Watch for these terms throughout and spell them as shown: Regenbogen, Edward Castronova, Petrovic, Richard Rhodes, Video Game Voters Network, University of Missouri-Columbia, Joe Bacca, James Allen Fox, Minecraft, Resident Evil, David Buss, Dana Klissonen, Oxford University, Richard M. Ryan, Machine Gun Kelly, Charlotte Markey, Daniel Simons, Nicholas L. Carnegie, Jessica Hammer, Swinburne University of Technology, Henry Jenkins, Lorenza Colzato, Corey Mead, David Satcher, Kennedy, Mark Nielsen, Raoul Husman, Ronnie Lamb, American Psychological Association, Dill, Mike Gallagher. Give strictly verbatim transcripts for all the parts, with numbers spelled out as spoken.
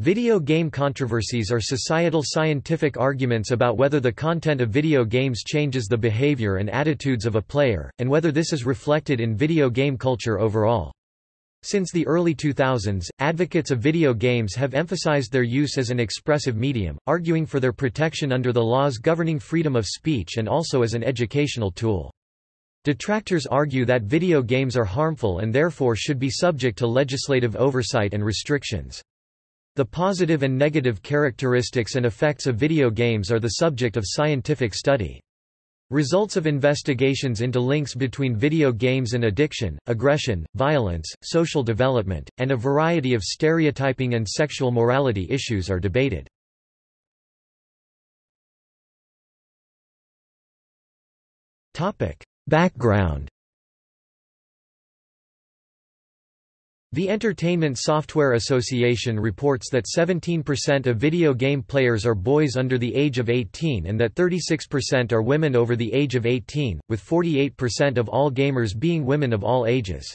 Video game controversies are societal scientific arguments about whether the content of video games changes the behavior and attitudes of a player, and whether this is reflected in video game culture overall. Since the early two thousands, advocates of video games have emphasized their use as an expressive medium, arguing for their protection under the laws governing freedom of speech and also as an educational tool. Detractors argue that video games are harmful and therefore should be subject to legislative oversight and restrictions. The positive and negative characteristics and effects of video games are the subject of scientific study. Results of investigations into links between video games and addiction, aggression, violence, social development, and a variety of stereotyping and sexual morality issues are debated. Background. The Entertainment Software Association reports that seventeen percent of video game players are boys under the age of eighteen and that thirty-six percent are women over the age of eighteen, with forty-eight percent of all gamers being women of all ages.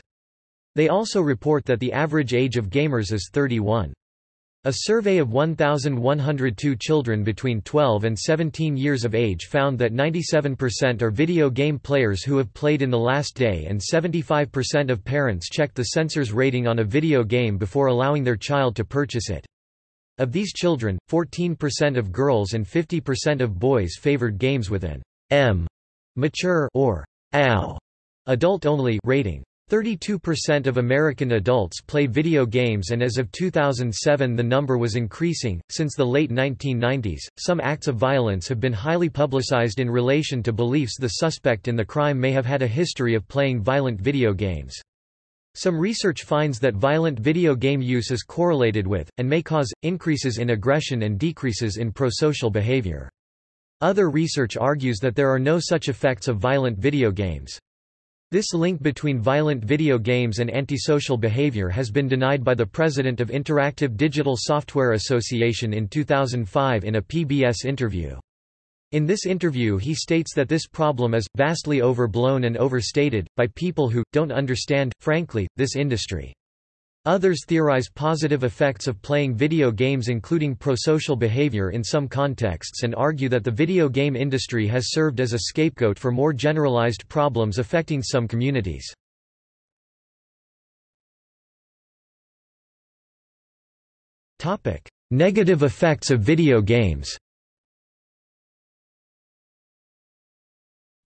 They also report that the average age of gamers is thirty-one. A survey of one thousand one hundred two children between twelve and seventeen years of age found that ninety-seven percent are video game players who have played in the last day, and seventy-five percent of parents checked the censor's rating on a video game before allowing their child to purchase it. Of these children, fourteen percent of girls and fifty percent of boys favored games with an M mature or A O adult-only rating. thirty-two percent of American adults play video games, and as of two thousand seven the number was increasing. Since the late nineteen nineties, some acts of violence have been highly publicized in relation to beliefs the suspect in the crime may have had a history of playing violent video games. Some research finds that violent video game use is correlated with, and may cause, increases in aggression and decreases in prosocial behavior. Other research argues that there are no such effects of violent video games. This link between violent video games and antisocial behavior has been denied by the president of Interactive Digital Software Association in two thousand five in a P B S interview. In this interview he states that this problem is vastly overblown and overstated by people who don't understand, frankly, this industry. Others theorize positive effects of playing video games, including prosocial behavior in some contexts, and argue that the video game industry has served as a scapegoat for more generalized problems affecting some communities. Negative effects of video games.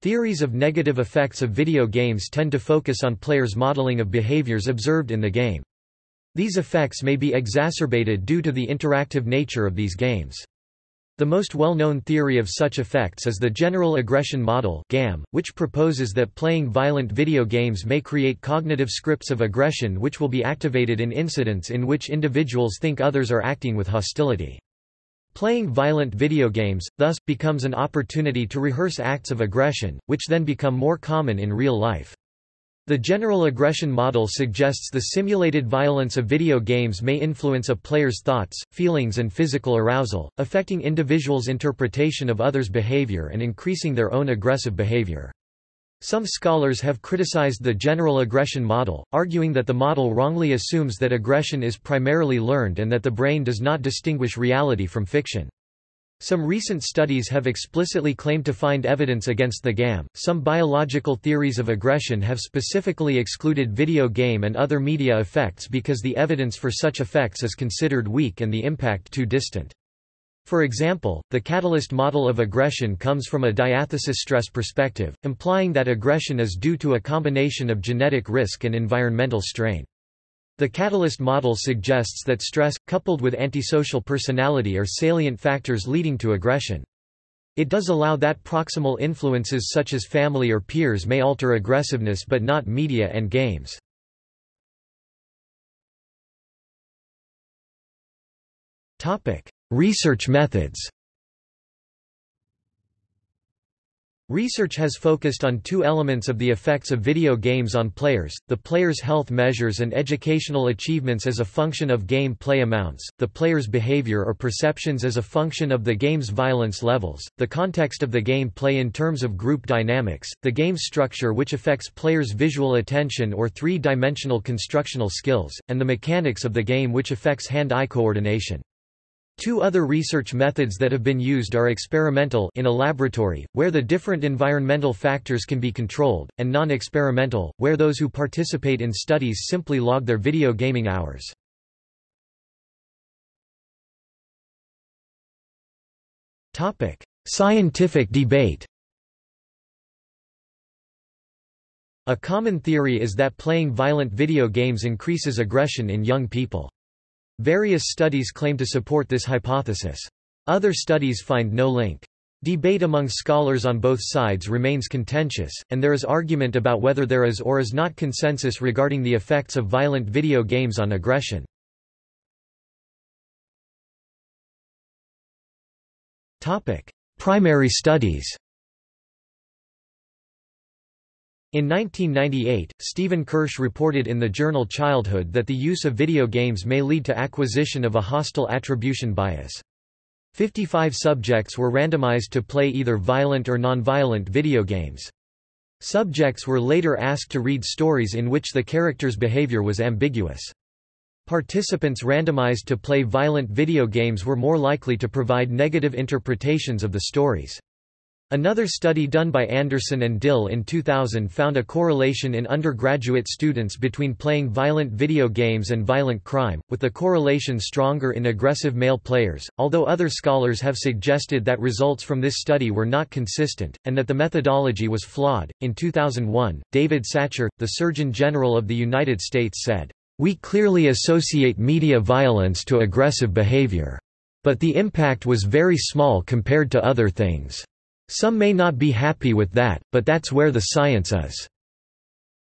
Theories of negative effects of video games tend to focus on players' modeling of behaviors observed in the game. These effects may be exacerbated due to the interactive nature of these games. The most well-known theory of such effects is the General Aggression Model (G A M), which proposes that playing violent video games may create cognitive scripts of aggression which will be activated in incidents in which individuals think others are acting with hostility. Playing violent video games, thus, becomes an opportunity to rehearse acts of aggression, which then become more common in real life. The General Aggression Model suggests the simulated violence of video games may influence a player's thoughts, feelings and physical arousal, affecting individuals' interpretation of others' behavior and increasing their own aggressive behavior. Some scholars have criticized the General Aggression Model, arguing that the model wrongly assumes that aggression is primarily learned and that the brain does not distinguish reality from fiction. Some recent studies have explicitly claimed to find evidence against the G A M. Some biological theories of aggression have specifically excluded video game and other media effects because the evidence for such effects is considered weak and the impact too distant. For example, the catalyst model of aggression comes from a diathesis stress perspective, implying that aggression is due to a combination of genetic risk and environmental strain. The catalyst model suggests that stress, coupled with antisocial personality, are salient factors leading to aggression. It does allow that proximal influences such as family or peers may alter aggressiveness, but not media and games. Research methods. Research has focused on two elements of the effects of video games on players, the players' health measures and educational achievements as a function of game play amounts, the players' behavior or perceptions as a function of the game's violence levels, the context of the game play in terms of group dynamics, the game's structure which affects players' visual attention or three-dimensional constructional skills, and the mechanics of the game which affects hand-eye coordination. Two other research methods that have been used are experimental in a laboratory, where the different environmental factors can be controlled, and non-experimental, where those who participate in studies simply log their video gaming hours. Topic: Scientific debate. A common theory is that playing violent video games increases aggression in young people. Various studies claim to support this hypothesis. Other studies find no link. Debate among scholars on both sides remains contentious, and there is argument about whether there is or is not consensus regarding the effects of violent video games on aggression. Topic: Primary studies. In nineteen ninety-eight, Stephen Kirsch reported in the journal Childhood that the use of video games may lead to acquisition of a hostile attribution bias. fifty-five subjects were randomized to play either violent or nonviolent video games. Subjects were later asked to read stories in which the character's behavior was ambiguous. Participants randomized to play violent video games were more likely to provide negative interpretations of the stories. Another study done by Anderson and Dill in two thousand found a correlation in undergraduate students between playing violent video games and violent crime, with the correlation stronger in aggressive male players, although other scholars have suggested that results from this study were not consistent, and that the methodology was flawed. In two thousand one, David Satcher, the Surgeon General of the United States, said, "We clearly associate media violence to aggressive behavior. But the impact was very small compared to other things. Some may not be happy with that, but that's where the science is."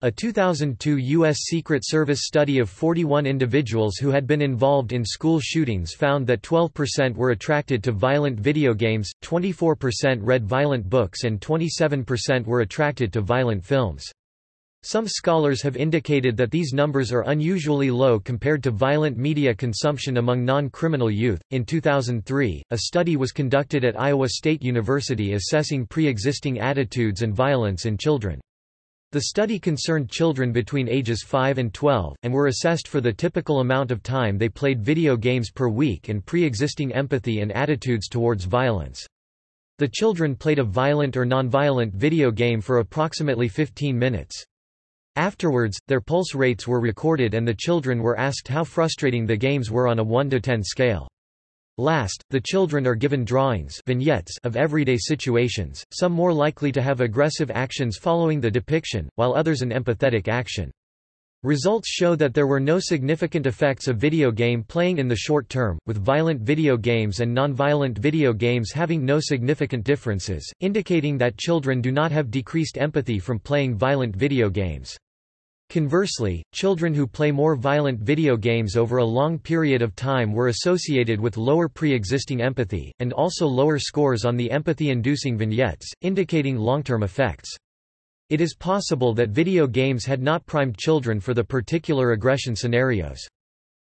A two thousand two U S Secret Service study of forty-one individuals who had been involved in school shootings found that twelve percent were attracted to violent video games, twenty-four percent read violent books, and twenty-seven percent were attracted to violent films. Some scholars have indicated that these numbers are unusually low compared to violent media consumption among non-criminal youth. In two thousand three, a study was conducted at Iowa State University assessing pre-existing attitudes and violence in children. The study concerned children between ages five and twelve, and were assessed for the typical amount of time they played video games per week and pre-existing empathy and attitudes towards violence. The children played a violent or non-violent video game for approximately fifteen minutes. Afterwards, their pulse rates were recorded and the children were asked how frustrating the games were on a one to ten scale. Last, the children are given drawings, vignettes of everyday situations, some more likely to have aggressive actions following the depiction, while others an empathetic action. Results show that there were no significant effects of video game playing in the short term, with violent video games and nonviolent video games having no significant differences, indicating that children do not have decreased empathy from playing violent video games. Conversely, children who play more violent video games over a long period of time were associated with lower pre-existing empathy, and also lower scores on the empathy-inducing vignettes, indicating long-term effects. It is possible that video games had not primed children for the particular aggression scenarios.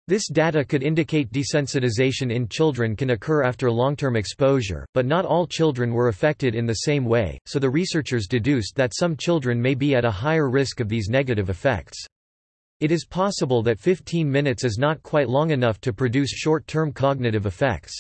This data could indicate desensitization in children can occur after long-term exposure, but not all children were affected in the same way, so the researchers deduced that some children may be at a higher risk of these negative effects. It is possible that fifteen minutes is not quite long enough to produce short-term cognitive effects.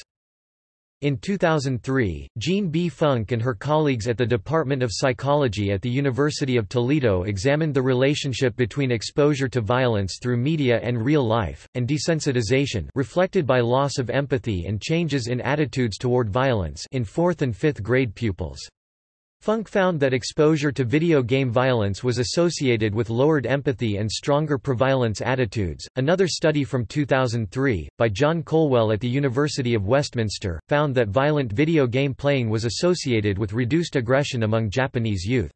In two thousand three, Jean B. Funk and her colleagues at the Department of Psychology at the University of Toledo examined the relationship between exposure to violence through media and real life, and desensitization reflected by loss of empathy and changes in attitudes toward violence in fourth and fifth grade pupils. Funk found that exposure to video game violence was associated with lowered empathy and stronger pro-violence attitudes. Another study from two thousand three, by John Colwell at the University of Westminster, found that violent video game playing was associated with reduced aggression among Japanese youth.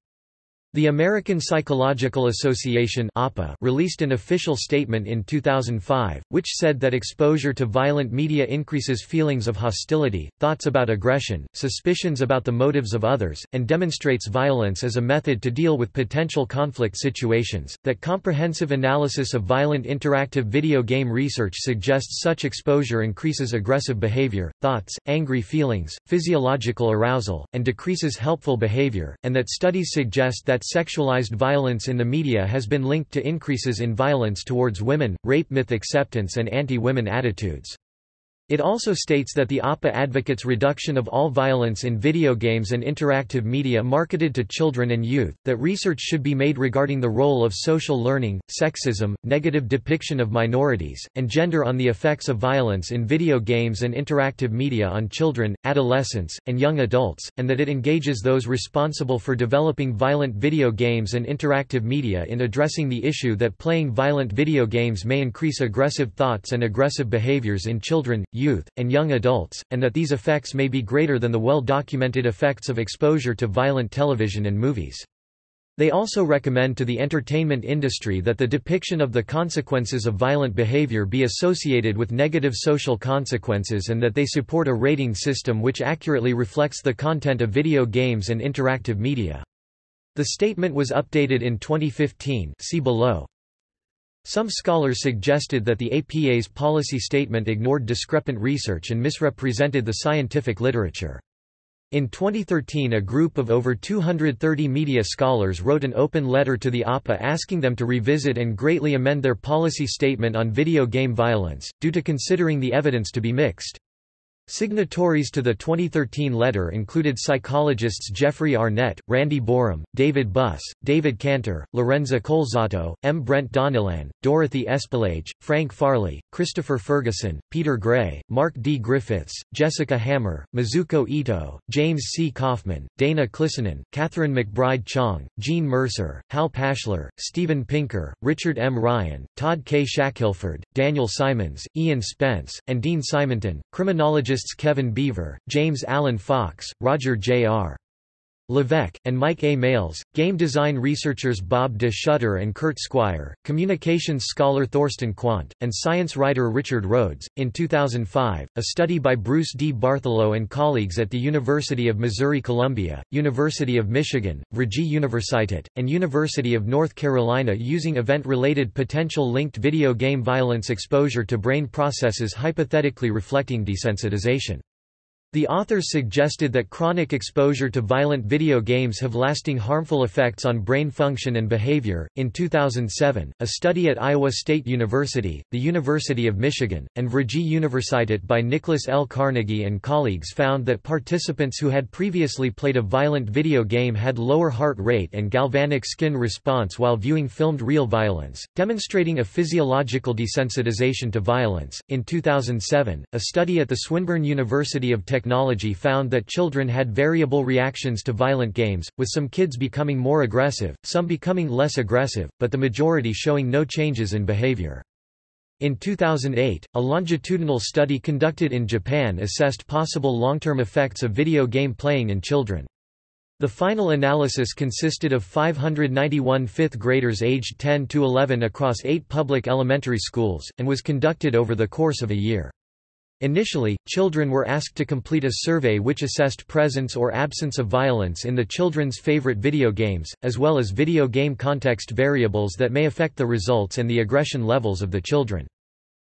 The American Psychological Association (A P A) released an official statement in two thousand five, which said that exposure to violent media increases feelings of hostility, thoughts about aggression, suspicions about the motives of others, and demonstrates violence as a method to deal with potential conflict situations. That comprehensive analysis of violent interactive video game research suggests such exposure increases aggressive behavior, thoughts, angry feelings, physiological arousal, and decreases helpful behavior, and that studies suggest that sexualized violence in the media has been linked to increases in violence towards women, rape myth acceptance, and anti-women attitudes. It also states that the A P A advocates reduction of all violence in video games and interactive media marketed to children and youth, that research should be made regarding the role of social learning, sexism, negative depiction of minorities, and gender on the effects of violence in video games and interactive media on children, adolescents, and young adults, and that it engages those responsible for developing violent video games and interactive media in addressing the issue that playing violent video games may increase aggressive thoughts and aggressive behaviors in children, youth, and young adults, and that these effects may be greater than the well-documented effects of exposure to violent television and movies. They also recommend to the entertainment industry that the depiction of the consequences of violent behavior be associated with negative social consequences, and that they support a rating system which accurately reflects the content of video games and interactive media. The statement was updated in twenty fifteen. See below. Some scholars suggested that the A P A's policy statement ignored discrepant research and misrepresented the scientific literature. In twenty thirteen, a group of over two hundred thirty media scholars wrote an open letter to the A P A asking them to revisit and greatly amend their policy statement on video game violence, due to considering the evidence to be mixed. Signatories to the twenty thirteen letter included psychologists Jeffrey Arnett, Randy Borum, David Buss, David Cantor, Lorenza Colzato, M. Brent Donilan, Dorothy Espelage, Frank Farley, Christopher Ferguson, Peter Gray, Mark D. Griffiths, Jessica Hammer, Mizuko Ito, James C. Kaufman, Dana Klissonen, Catherine McBride Chong, Jean Mercer, Hal Pashler, Steven Pinker, Richard M. Ryan, Todd K. Shackelford, Daniel Simons, Ian Spence, and Dean Simonton. Criminologist Kevin Beaver, James Allen Fox, Roger J R Levesque, and Mike A. Males, game design researchers Bob de Schutter and Kurt Squire, communications scholar Thorsten Quandt, and science writer Richard Rhodes. In two thousand five, a study by Bruce D. Bartholow and colleagues at the University of Missouri-Columbia, University of Michigan, Vrije Universiteit, and University of North Carolina using event-related potential linked video game violence exposure to brain processes hypothetically reflecting desensitization. The authors suggested that chronic exposure to violent video games have lasting harmful effects on brain function and behavior. In two thousand seven, a study at Iowa State University, the University of Michigan, and Vrije Universiteit by Nicholas L. Carnegie and colleagues found that participants who had previously played a violent video game had lower heart rate and galvanic skin response while viewing filmed real violence, demonstrating a physiological desensitization to violence. In two thousand seven, a study at the Swinburne University of Technology Technology found that children had variable reactions to violent games, with some kids becoming more aggressive, some becoming less aggressive, but the majority showing no changes in behavior. In two thousand eight, a longitudinal study conducted in Japan assessed possible long-term effects of video game playing in children. The final analysis consisted of five hundred ninety-one fifth graders aged ten to eleven across eight public elementary schools, and was conducted over the course of a year. Initially, children were asked to complete a survey which assessed presence or absence of violence in the children's favorite video games, as well as video game context variables that may affect the results and the aggression levels of the children.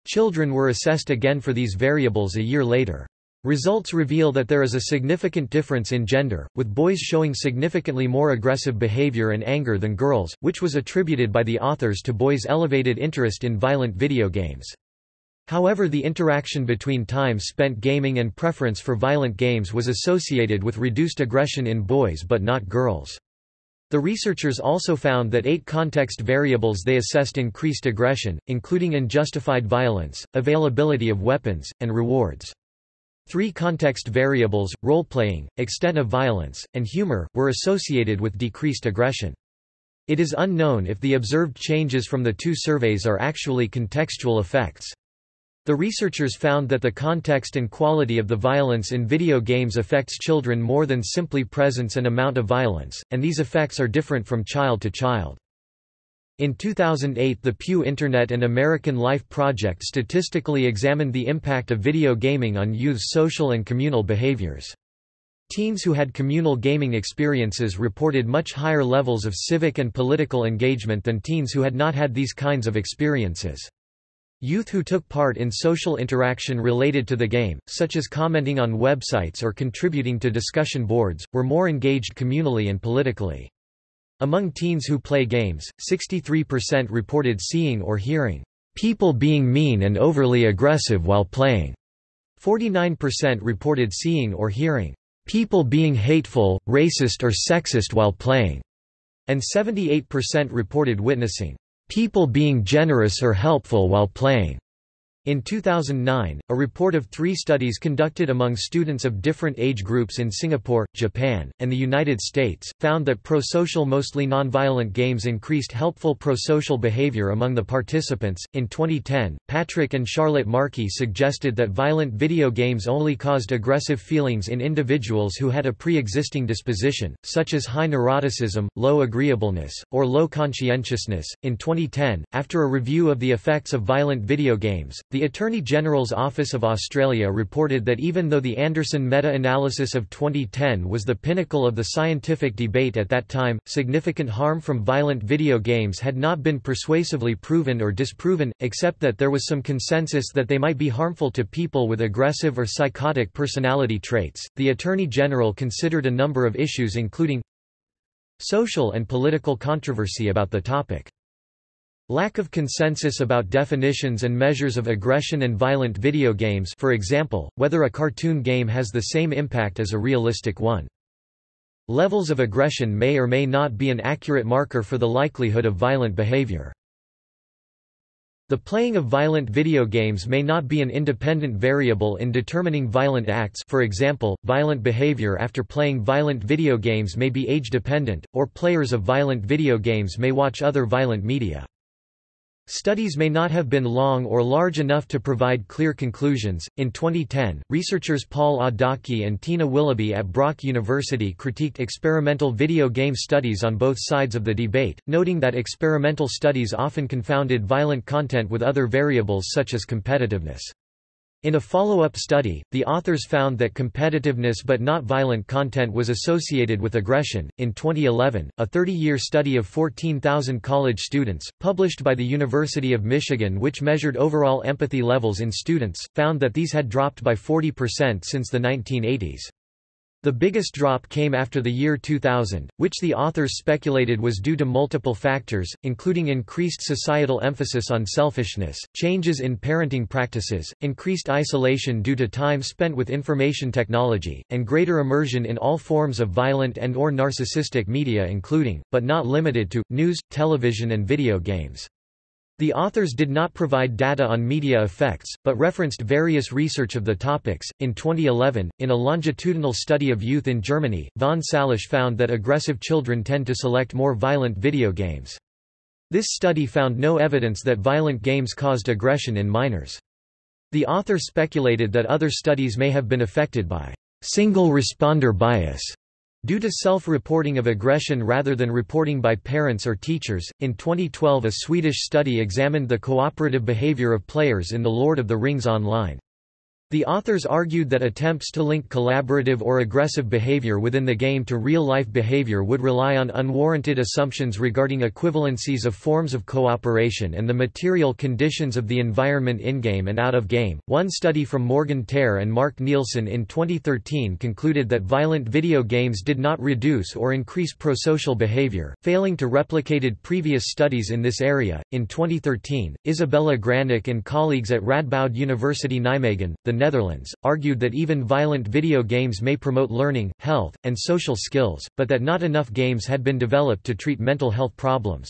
Children were assessed again for these variables a year later. Results reveal that there is a significant difference in gender, with boys showing significantly more aggressive behavior and anger than girls, which was attributed by the authors to boys' elevated interest in violent video games. However, the interaction between time spent gaming and preference for violent games was associated with reduced aggression in boys but not girls. The researchers also found that eight context variables they assessed increased aggression, including unjustified violence, availability of weapons, and rewards. Three context variables, role-playing, extent of violence, and humor, were associated with decreased aggression. It is unknown if the observed changes from the two surveys are actually contextual effects. The researchers found that the context and quality of the violence in video games affects children more than simply presence and amount of violence, and these effects are different from child to child. In two thousand eight, the Pew Internet and American Life Project statistically examined the impact of video gaming on youth's social and communal behaviors. Teens who had communal gaming experiences reported much higher levels of civic and political engagement than teens who had not had these kinds of experiences. Youth who took part in social interaction related to the game, such as commenting on websites or contributing to discussion boards, were more engaged communally and politically. Among teens who play games, sixty-three percent reported seeing or hearing people being mean and overly aggressive while playing. forty-nine percent reported seeing or hearing people being hateful, racist or sexist while playing, and seventy-eight percent reported witnessing people being generous or helpful while playing. In two thousand nine, a report of three studies conducted among students of different age groups in Singapore, Japan, and the United States, found that prosocial, mostly nonviolent games increased helpful prosocial behavior among the participants. In twenty ten, Patrick and Charlotte Markey suggested that violent video games only caused aggressive feelings in individuals who had a pre-existing disposition, such as high neuroticism, low agreeableness, or low conscientiousness. In twenty ten, after a review of the effects of violent video games, the Attorney General's Office of Australia reported that even though the Anderson meta-analysis of twenty ten was the pinnacle of the scientific debate at that time, significant harm from violent video games had not been persuasively proven or disproven, except that there was some consensus that they might be harmful to people with aggressive or psychotic personality traits. The Attorney General considered a number of issues including social and political controversy about the topic. Lack of consensus about definitions and measures of aggression and violent video games, for example, whether a cartoon game has the same impact as a realistic one. Levels of aggression may or may not be an accurate marker for the likelihood of violent behavior. The playing of violent video games may not be an independent variable in determining violent acts, for example, violent behavior after playing violent video games may be age-dependent, or players of violent video games may watch other violent media. Studies may not have been long or large enough to provide clear conclusions. In twenty ten, researchers Paul Audaki and Tina Willoughby at Brock University critiqued experimental video game studies on both sides of the debate, noting that experimental studies often confounded violent content with other variables such as competitiveness. In a follow-up study, the authors found that competitiveness but not violent content was associated with aggression. In twenty eleven, a thirty-year study of fourteen thousand college students, published by the University of Michigan, which measured overall empathy levels in students, found that these had dropped by forty percent since the nineteen eighties. The biggest drop came after the year two thousand, which the authors speculated was due to multiple factors, including increased societal emphasis on selfishness, changes in parenting practices, increased isolation due to time spent with information technology, and greater immersion in all forms of violent and/or narcissistic media including, but not limited to, news, television and video games. The authors did not provide data on media effects, but referenced various research of the topics. In twenty eleven, in a longitudinal study of youth in Germany, von Salisch found that aggressive children tend to select more violent video games. This study found no evidence that violent games caused aggression in minors. The author speculated that other studies may have been affected by single responder bias, due to self-reporting of aggression rather than reporting by parents or teachers. In twenty twelve, a Swedish study examined the cooperative behavior of players in The Lord of the Rings Online. The authors argued that attempts to link collaborative or aggressive behavior within the game to real-life behavior would rely on unwarranted assumptions regarding equivalencies of forms of cooperation and the material conditions of the environment in-game and out-of-game. One study from Morgan Tear and Mark Nielsen in twenty thirteen concluded that violent video games did not reduce or increase prosocial behavior, failing to replicated previous studies in this area. In twenty thirteen, Isabella Granik and colleagues at Radboud University Nijmegen, the Netherlands, argued that even violent video games may promote learning, health, and social skills, but that not enough games had been developed to treat mental health problems.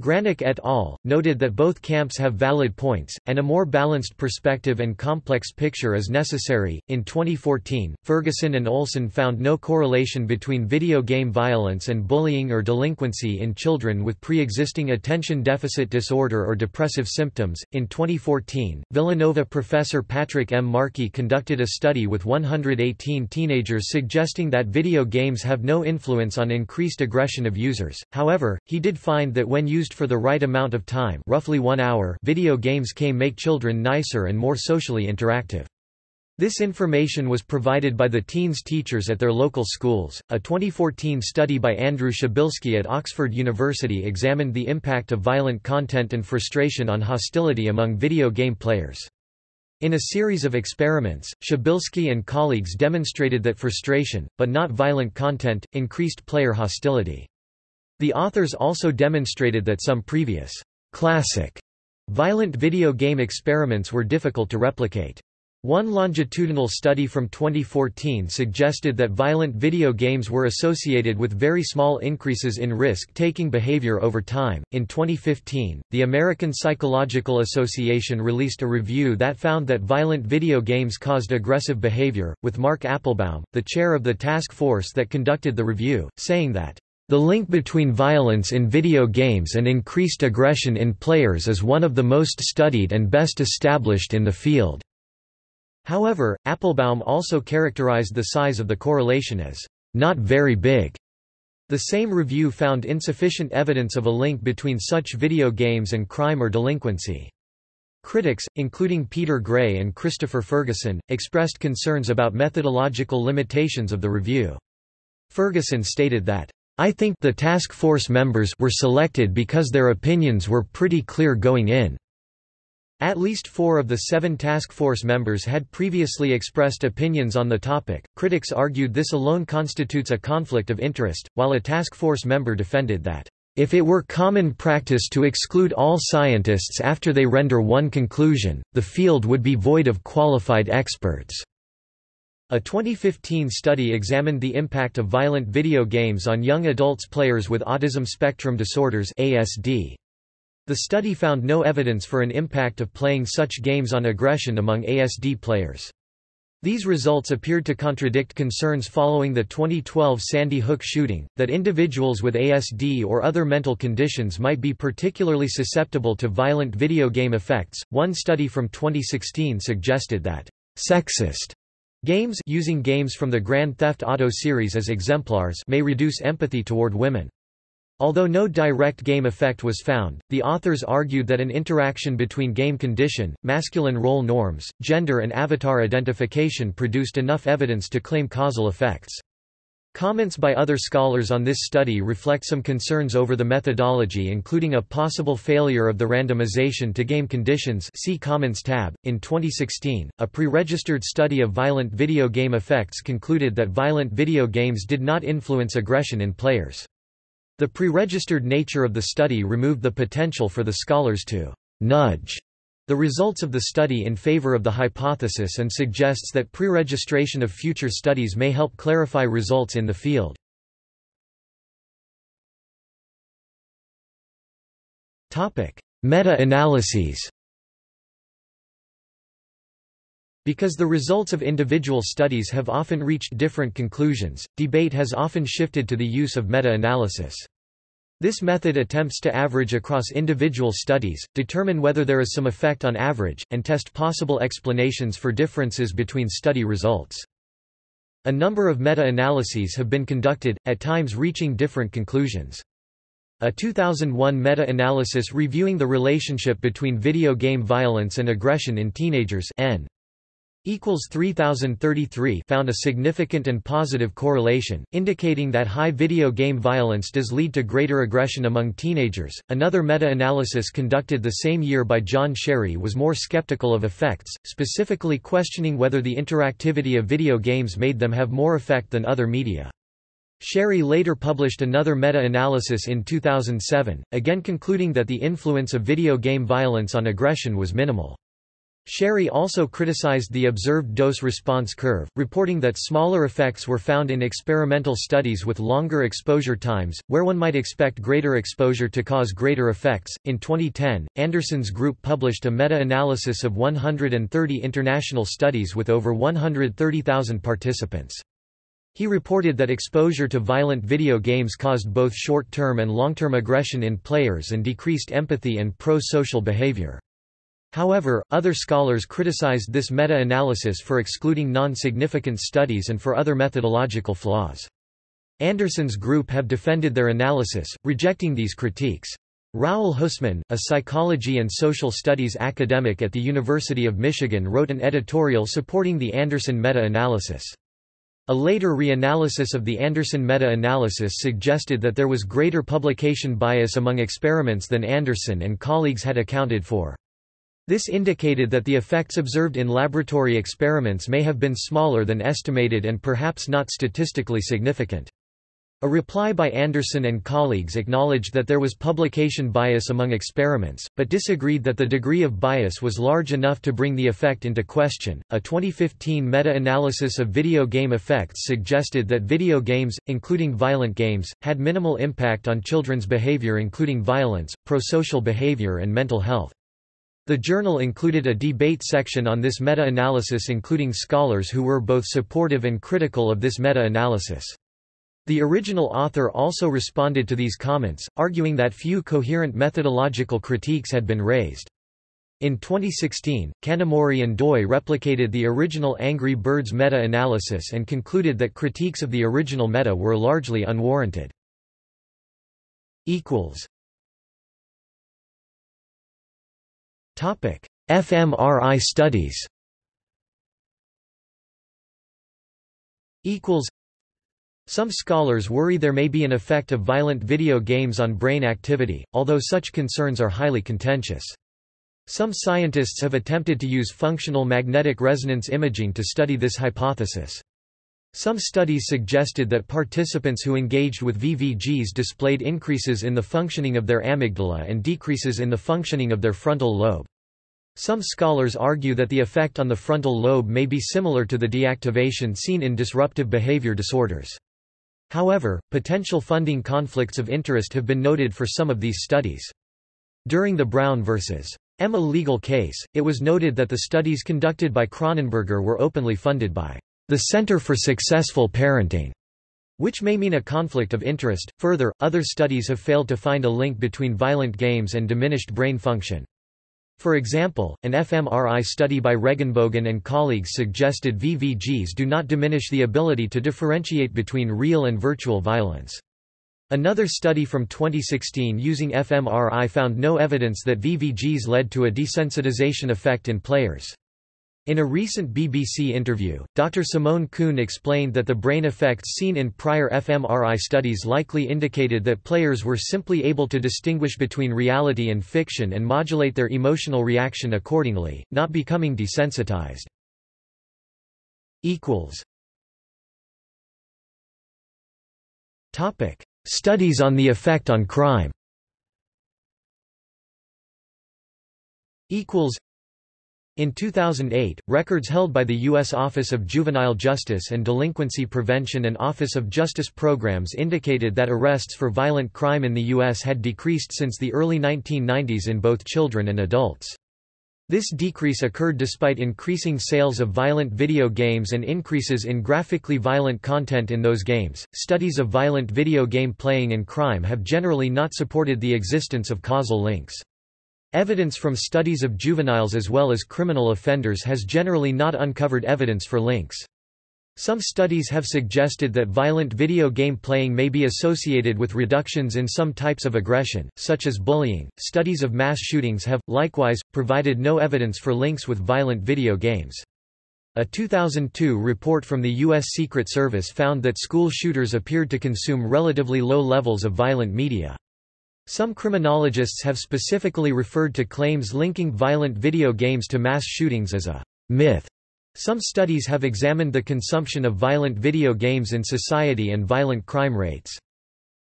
Granik et al. Noted that both camps have valid points, and a more balanced perspective and complex picture is necessary. In twenty fourteen, Ferguson and Olson found no correlation between video game violence and bullying or delinquency in children with pre-existing attention deficit disorder or depressive symptoms. In twenty fourteen, Villanova professor Patrick M. Markey conducted a study with one hundred eighteen teenagers suggesting that video games have no influence on increased aggression of users. However, he did find that when used for the right amount of time, roughly one hour, video games can make children nicer and more socially interactive. This information was provided by the teens' teachers at their local schools. A twenty fourteen study by Andrew Shabilsky at Oxford University examined the impact of violent content and frustration on hostility among video game players. In a series of experiments, Shabilsky and colleagues demonstrated that frustration, but not violent content, increased player hostility. The authors also demonstrated that some previous classic violent video game experiments were difficult to replicate. One longitudinal study from twenty fourteen suggested that violent video games were associated with very small increases in risk-taking behavior over time. In twenty fifteen, the American Psychological Association released a review that found that violent video games caused aggressive behavior, with Mark Applebaum, the chair of the task force that conducted the review, saying that the link between violence in video games and increased aggression in players is one of the most studied and best established in the field. However, Applebaum also characterized the size of the correlation as not very big. The same review found insufficient evidence of a link between such video games and crime or delinquency. Critics, including Peter Gray and Christopher Ferguson, expressed concerns about methodological limitations of the review. Ferguson stated that, "I think the task force members were selected because their opinions were pretty clear going in." At least four of the seven task force members had previously expressed opinions on the topic. Critics argued this alone constitutes a conflict of interest, while a task force member defended that, "If it were common practice to exclude all scientists after they render one conclusion, the field would be void of qualified experts." A twenty fifteen study examined the impact of violent video games on young adults players with autism spectrum disorders (A S D). The study found no evidence for an impact of playing such games on aggression among A S D players. These results appeared to contradict concerns following the twenty twelve Sandy Hook shooting, that individuals with A S D or other mental conditions might be particularly susceptible to violent video game effects. One study from twenty sixteen suggested that sexist games using games from the Grand Theft Auto series as exemplars may reduce empathy toward women. Although no direct game effect was found, the authors argued that an interaction between game condition, masculine role norms, gender and avatar identification produced enough evidence to claim causal effects. Comments by other scholars on this study reflect some concerns over the methodology, including a possible failure of the randomization to game conditions. See Commons tab. In twenty sixteen, a pre-registered study of violent video game effects concluded that violent video games did not influence aggression in players. The pre-registered nature of the study removed the potential for the scholars to nudge the results of the study in favor of the hypothesis and suggests that pre-registration of future studies may help clarify results in the field. Meta-analyses. Because the results of individual studies have often reached different conclusions, debate has often shifted to the use of meta-analysis. This method attempts to average across individual studies, determine whether there is some effect on average, and test possible explanations for differences between study results. A number of meta-analyses have been conducted, at times reaching different conclusions. A two thousand one meta-analysis reviewing the relationship between video game violence and aggression in teenagers N equals three thousand thirty-three found a significant and positive correlation, indicating that high video game violence does lead to greater aggression among teenagers. Another meta-analysis conducted the same year by John Sherry was more skeptical of effects, specifically questioning whether the interactivity of video games made them have more effect than other media. Sherry later published another meta-analysis in two thousand seven, again concluding that the influence of video game violence on aggression was minimal. Sherry also criticized the observed dose-response curve, reporting that smaller effects were found in experimental studies with longer exposure times, where one might expect greater exposure to cause greater effects. In twenty ten, Anderson's group published a meta-analysis of one hundred thirty international studies with over one hundred thirty thousand participants. He reported that exposure to violent video games caused both short-term and long-term aggression in players and decreased empathy and pro-social behavior. However, other scholars criticized this meta-analysis for excluding non-significant studies and for other methodological flaws. Anderson's group have defended their analysis, rejecting these critiques. Raoul Husman, a psychology and social studies academic at the University of Michigan, wrote an editorial supporting the Anderson meta-analysis. A later reanalysis of the Anderson meta-analysis suggested that there was greater publication bias among experiments than Anderson and colleagues had accounted for. This indicated that the effects observed in laboratory experiments may have been smaller than estimated and perhaps not statistically significant. A reply by Anderson and colleagues acknowledged that there was publication bias among experiments, but disagreed that the degree of bias was large enough to bring the effect into question. A twenty fifteen meta-analysis of video game effects suggested that video games, including violent games, had minimal impact on children's behavior, including violence, prosocial behavior, and mental health. The journal included a debate section on this meta-analysis, including scholars who were both supportive and critical of this meta-analysis. The original author also responded to these comments, arguing that few coherent methodological critiques had been raised. In twenty sixteen, Kanamori and Doi replicated the original Angry Birds meta-analysis and concluded that critiques of the original meta were largely unwarranted. Topic: F M R I studies. Equals. Some scholars worry there may be an effect of violent video games on brain activity, although such concerns are highly contentious. Some scientists have attempted to use functional magnetic resonance imaging to study this hypothesis. Some studies suggested that participants who engaged with V V Gs displayed increases in the functioning of their amygdala and decreases in the functioning of their frontal lobe. Some scholars argue that the effect on the frontal lobe may be similar to the deactivation seen in disruptive behavior disorders. However, potential funding conflicts of interest have been noted for some of these studies. During the Brown versus Emma legal case, it was noted that the studies conducted by Cronenberger were openly funded by the Center for Successful Parenting, which may mean a conflict of interest. Further, other studies have failed to find a link between violent games and diminished brain function. For example, an F M R I study by Regenbogen and colleagues suggested V V Gs do not diminish the ability to differentiate between real and virtual violence. Another study from twenty sixteen using F M R I found no evidence that V V Gs led to a desensitization effect in players. In a recent B B C interview, Doctor Simone Kuhn explained that the brain effects seen in prior F M R I studies likely indicated that players were simply able to distinguish between reality and fiction and modulate their emotional reaction accordingly, not becoming desensitized. Topic: Studies on the effect on crime. Equals. In two thousand eight, records held by the U S Office of Juvenile Justice and Delinquency Prevention and Office of Justice Programs indicated that arrests for violent crime in the U S had decreased since the early nineteen nineties in both children and adults. This decrease occurred despite increasing sales of violent video games and increases in graphically violent content in those games. Studies of violent video game playing and crime have generally not supported the existence of causal links. Evidence from studies of juveniles as well as criminal offenders has generally not uncovered evidence for links. Some studies have suggested that violent video game playing may be associated with reductions in some types of aggression, such as bullying. Studies of mass shootings have, likewise, provided no evidence for links with violent video games. A two thousand two report from the U S Secret Service found that school shooters appeared to consume relatively low levels of violent media. Some criminologists have specifically referred to claims linking violent video games to mass shootings as a myth. Some studies have examined the consumption of violent video games in society and violent crime rates.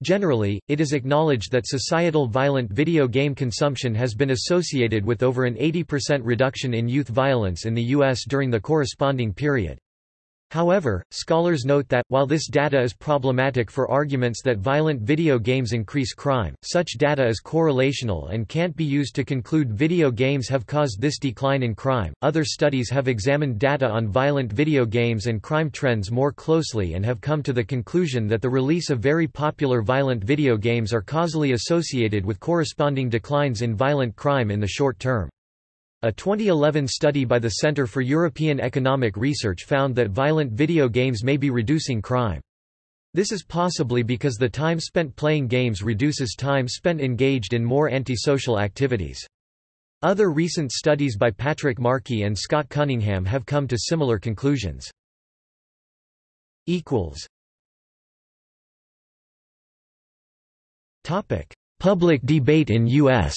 Generally, it is acknowledged that societal violent video game consumption has been associated with over an eighty percent reduction in youth violence in the U S during the corresponding period. However, scholars note that, while this data is problematic for arguments that violent video games increase crime, such data is correlational and can't be used to conclude video games have caused this decline in crime. Other studies have examined data on violent video games and crime trends more closely and have come to the conclusion that the release of very popular violent video games are causally associated with corresponding declines in violent crime in the short term. A twenty eleven study by the Center for European Economic Research found that violent video games may be reducing crime. This is possibly because the time spent playing games reduces time spent engaged in more antisocial activities. Other recent studies by Patrick Markey and Scott Cunningham have come to similar conclusions. Public debate in U S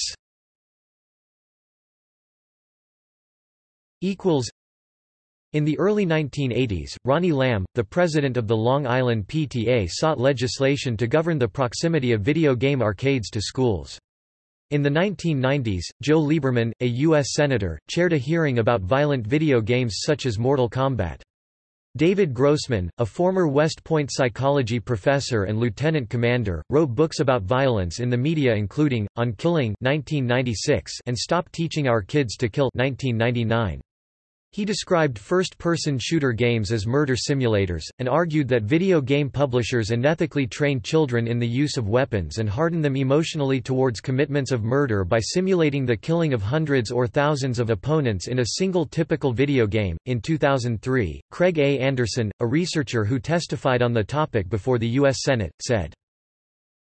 In the early nineteen eighties, Ronnie Lamb, the president of the Long Island P T A, sought legislation to govern the proximity of video game arcades to schools. In the nineteen nineties, Joe Lieberman, a U S senator, chaired a hearing about violent video games such as Mortal Kombat. David Grossman, a former West Point psychology professor and lieutenant commander, wrote books about violence in the media including, On Killing nineteen ninety-six and Stop Teaching Our Kids to Kill nineteen ninety-nine. He described first-person shooter games as murder simulators, and argued that video game publishers unethically train children in the use of weapons and harden them emotionally towards commitments of murder by simulating the killing of hundreds or thousands of opponents in a single typical video game. In two thousand three, Craig A. Anderson, a researcher who testified on the topic before the U S Senate, said,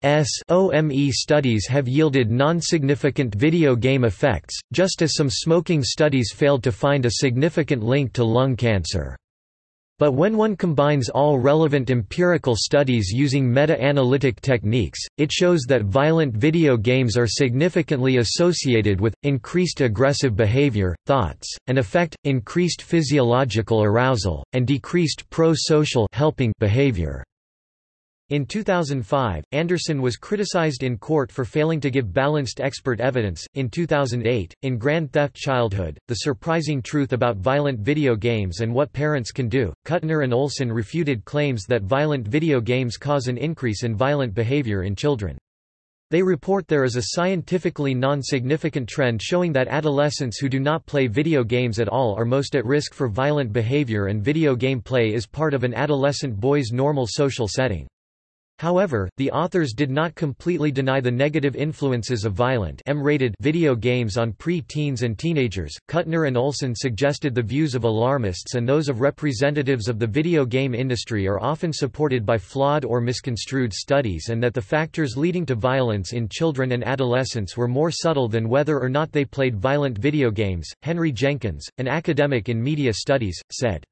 "S O M E studies have yielded non-significant video game effects, just as some smoking studies failed to find a significant link to lung cancer. But when one combines all relevant empirical studies using meta-analytic techniques, it shows that violent video games are significantly associated with increased aggressive behavior, thoughts, and affect, increased physiological arousal, and decreased pro-social helping behavior." In two thousand five, Anderson was criticized in court for failing to give balanced expert evidence. In two thousand eight, in Grand Theft Childhood: The Surprising Truth About Violent Video Games and What Parents Can Do, Kuttner and Olson refuted claims that violent video games cause an increase in violent behavior in children. They report there is a scientifically non-significant trend showing that adolescents who do not play video games at all are most at risk for violent behavior, and video game play is part of an adolescent boy's normal social setting. However, the authors did not completely deny the negative influences of violent M-rated video games on pre-teens and teenagers. Kuttner and Olson suggested the views of alarmists and those of representatives of the video game industry are often supported by flawed or misconstrued studies, and that the factors leading to violence in children and adolescents were more subtle than whether or not they played violent video games. Henry Jenkins, an academic in media studies, said,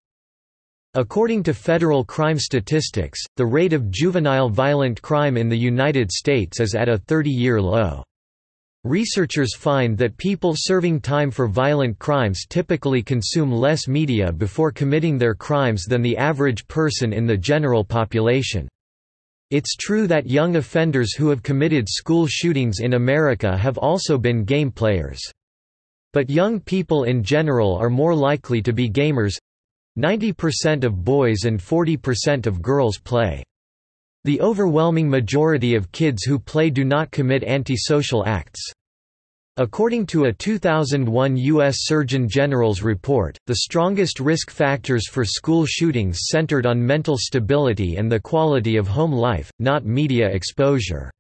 "According to federal crime statistics, the rate of juvenile violent crime in the United States is at a thirty-year low. Researchers find that people serving time for violent crimes typically consume less media before committing their crimes than the average person in the general population. It's true that young offenders who have committed school shootings in America have also been game players. But young people in general are more likely to be gamers. ninety percent of boys and forty percent of girls play. The overwhelming majority of kids who play do not commit antisocial acts. According to a two thousand one U S Surgeon General's report, the strongest risk factors for school shootings centered on mental stability and the quality of home life, not media exposure.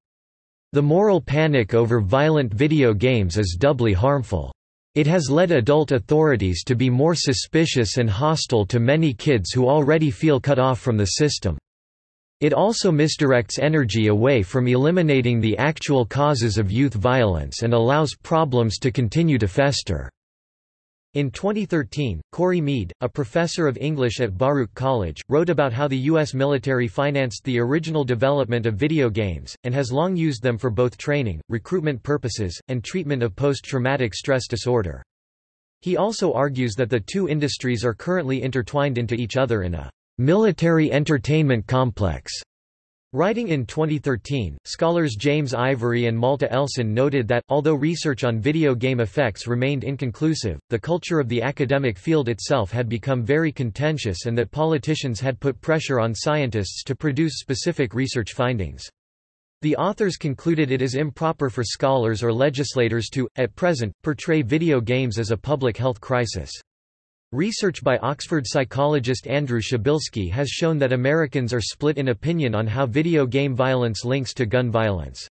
The moral panic over violent video games is doubly harmful. It has led adult authorities to be more suspicious and hostile to many kids who already feel cut off from the system. It also misdirects energy away from eliminating the actual causes of youth violence and allows problems to continue to fester." In twenty thirteen, Corey Mead, a professor of English at Baruch College, wrote about how the U S military financed the original development of video games, and has long used them for both training, recruitment purposes, and treatment of post-traumatic stress disorder. He also argues that the two industries are currently intertwined into each other in a military entertainment complex. Writing in twenty thirteen, scholars James Ivory and Malta Elson noted that, although research on video game effects remained inconclusive, the culture of the academic field itself had become very contentious and that politicians had put pressure on scientists to produce specific research findings. The authors concluded it is improper for scholars or legislators to, at present, portray video games as a public health crisis. Research by Oxford psychologist Andrew Shabilsky has shown that Americans are split in opinion on how video game violence links to gun violence.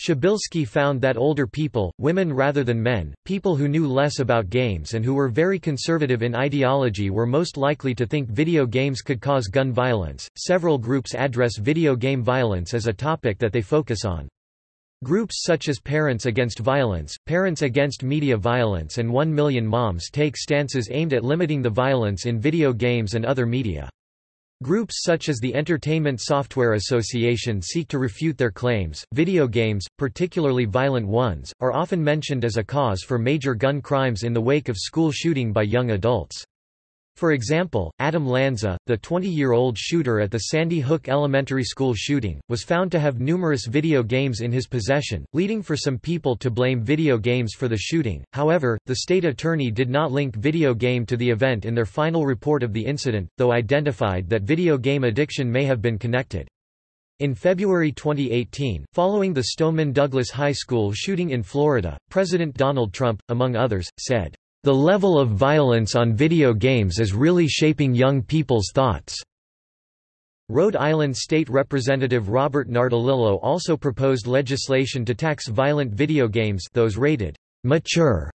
Shabilsky found that older people, women rather than men, people who knew less about games and who were very conservative in ideology were most likely to think video games could cause gun violence. Several groups address video game violence as a topic that they focus on. Groups such as Parents Against Violence, Parents Against Media Violence and One Million Moms take stances aimed at limiting the violence in video games and other media. Groups such as the Entertainment Software Association seek to refute their claims. Video games, particularly violent ones, are often mentioned as a cause for major gun crimes in the wake of school shooting by young adults. For example, Adam Lanza, the twenty-year-old shooter at the Sandy Hook Elementary School shooting, was found to have numerous video games in his possession, leading for some people to blame video games for the shooting. However, the state attorney did not link video game to the event in their final report of the incident, though identified that video game addiction may have been connected. In February twenty eighteen, following the Stoneman Douglas High School shooting in Florida, President Donald Trump, among others, said, "The level of violence on video games is really shaping young people's thoughts." Rhode Island State Representative Robert Nardolillo also proposed legislation to tax violent video games, those rated mature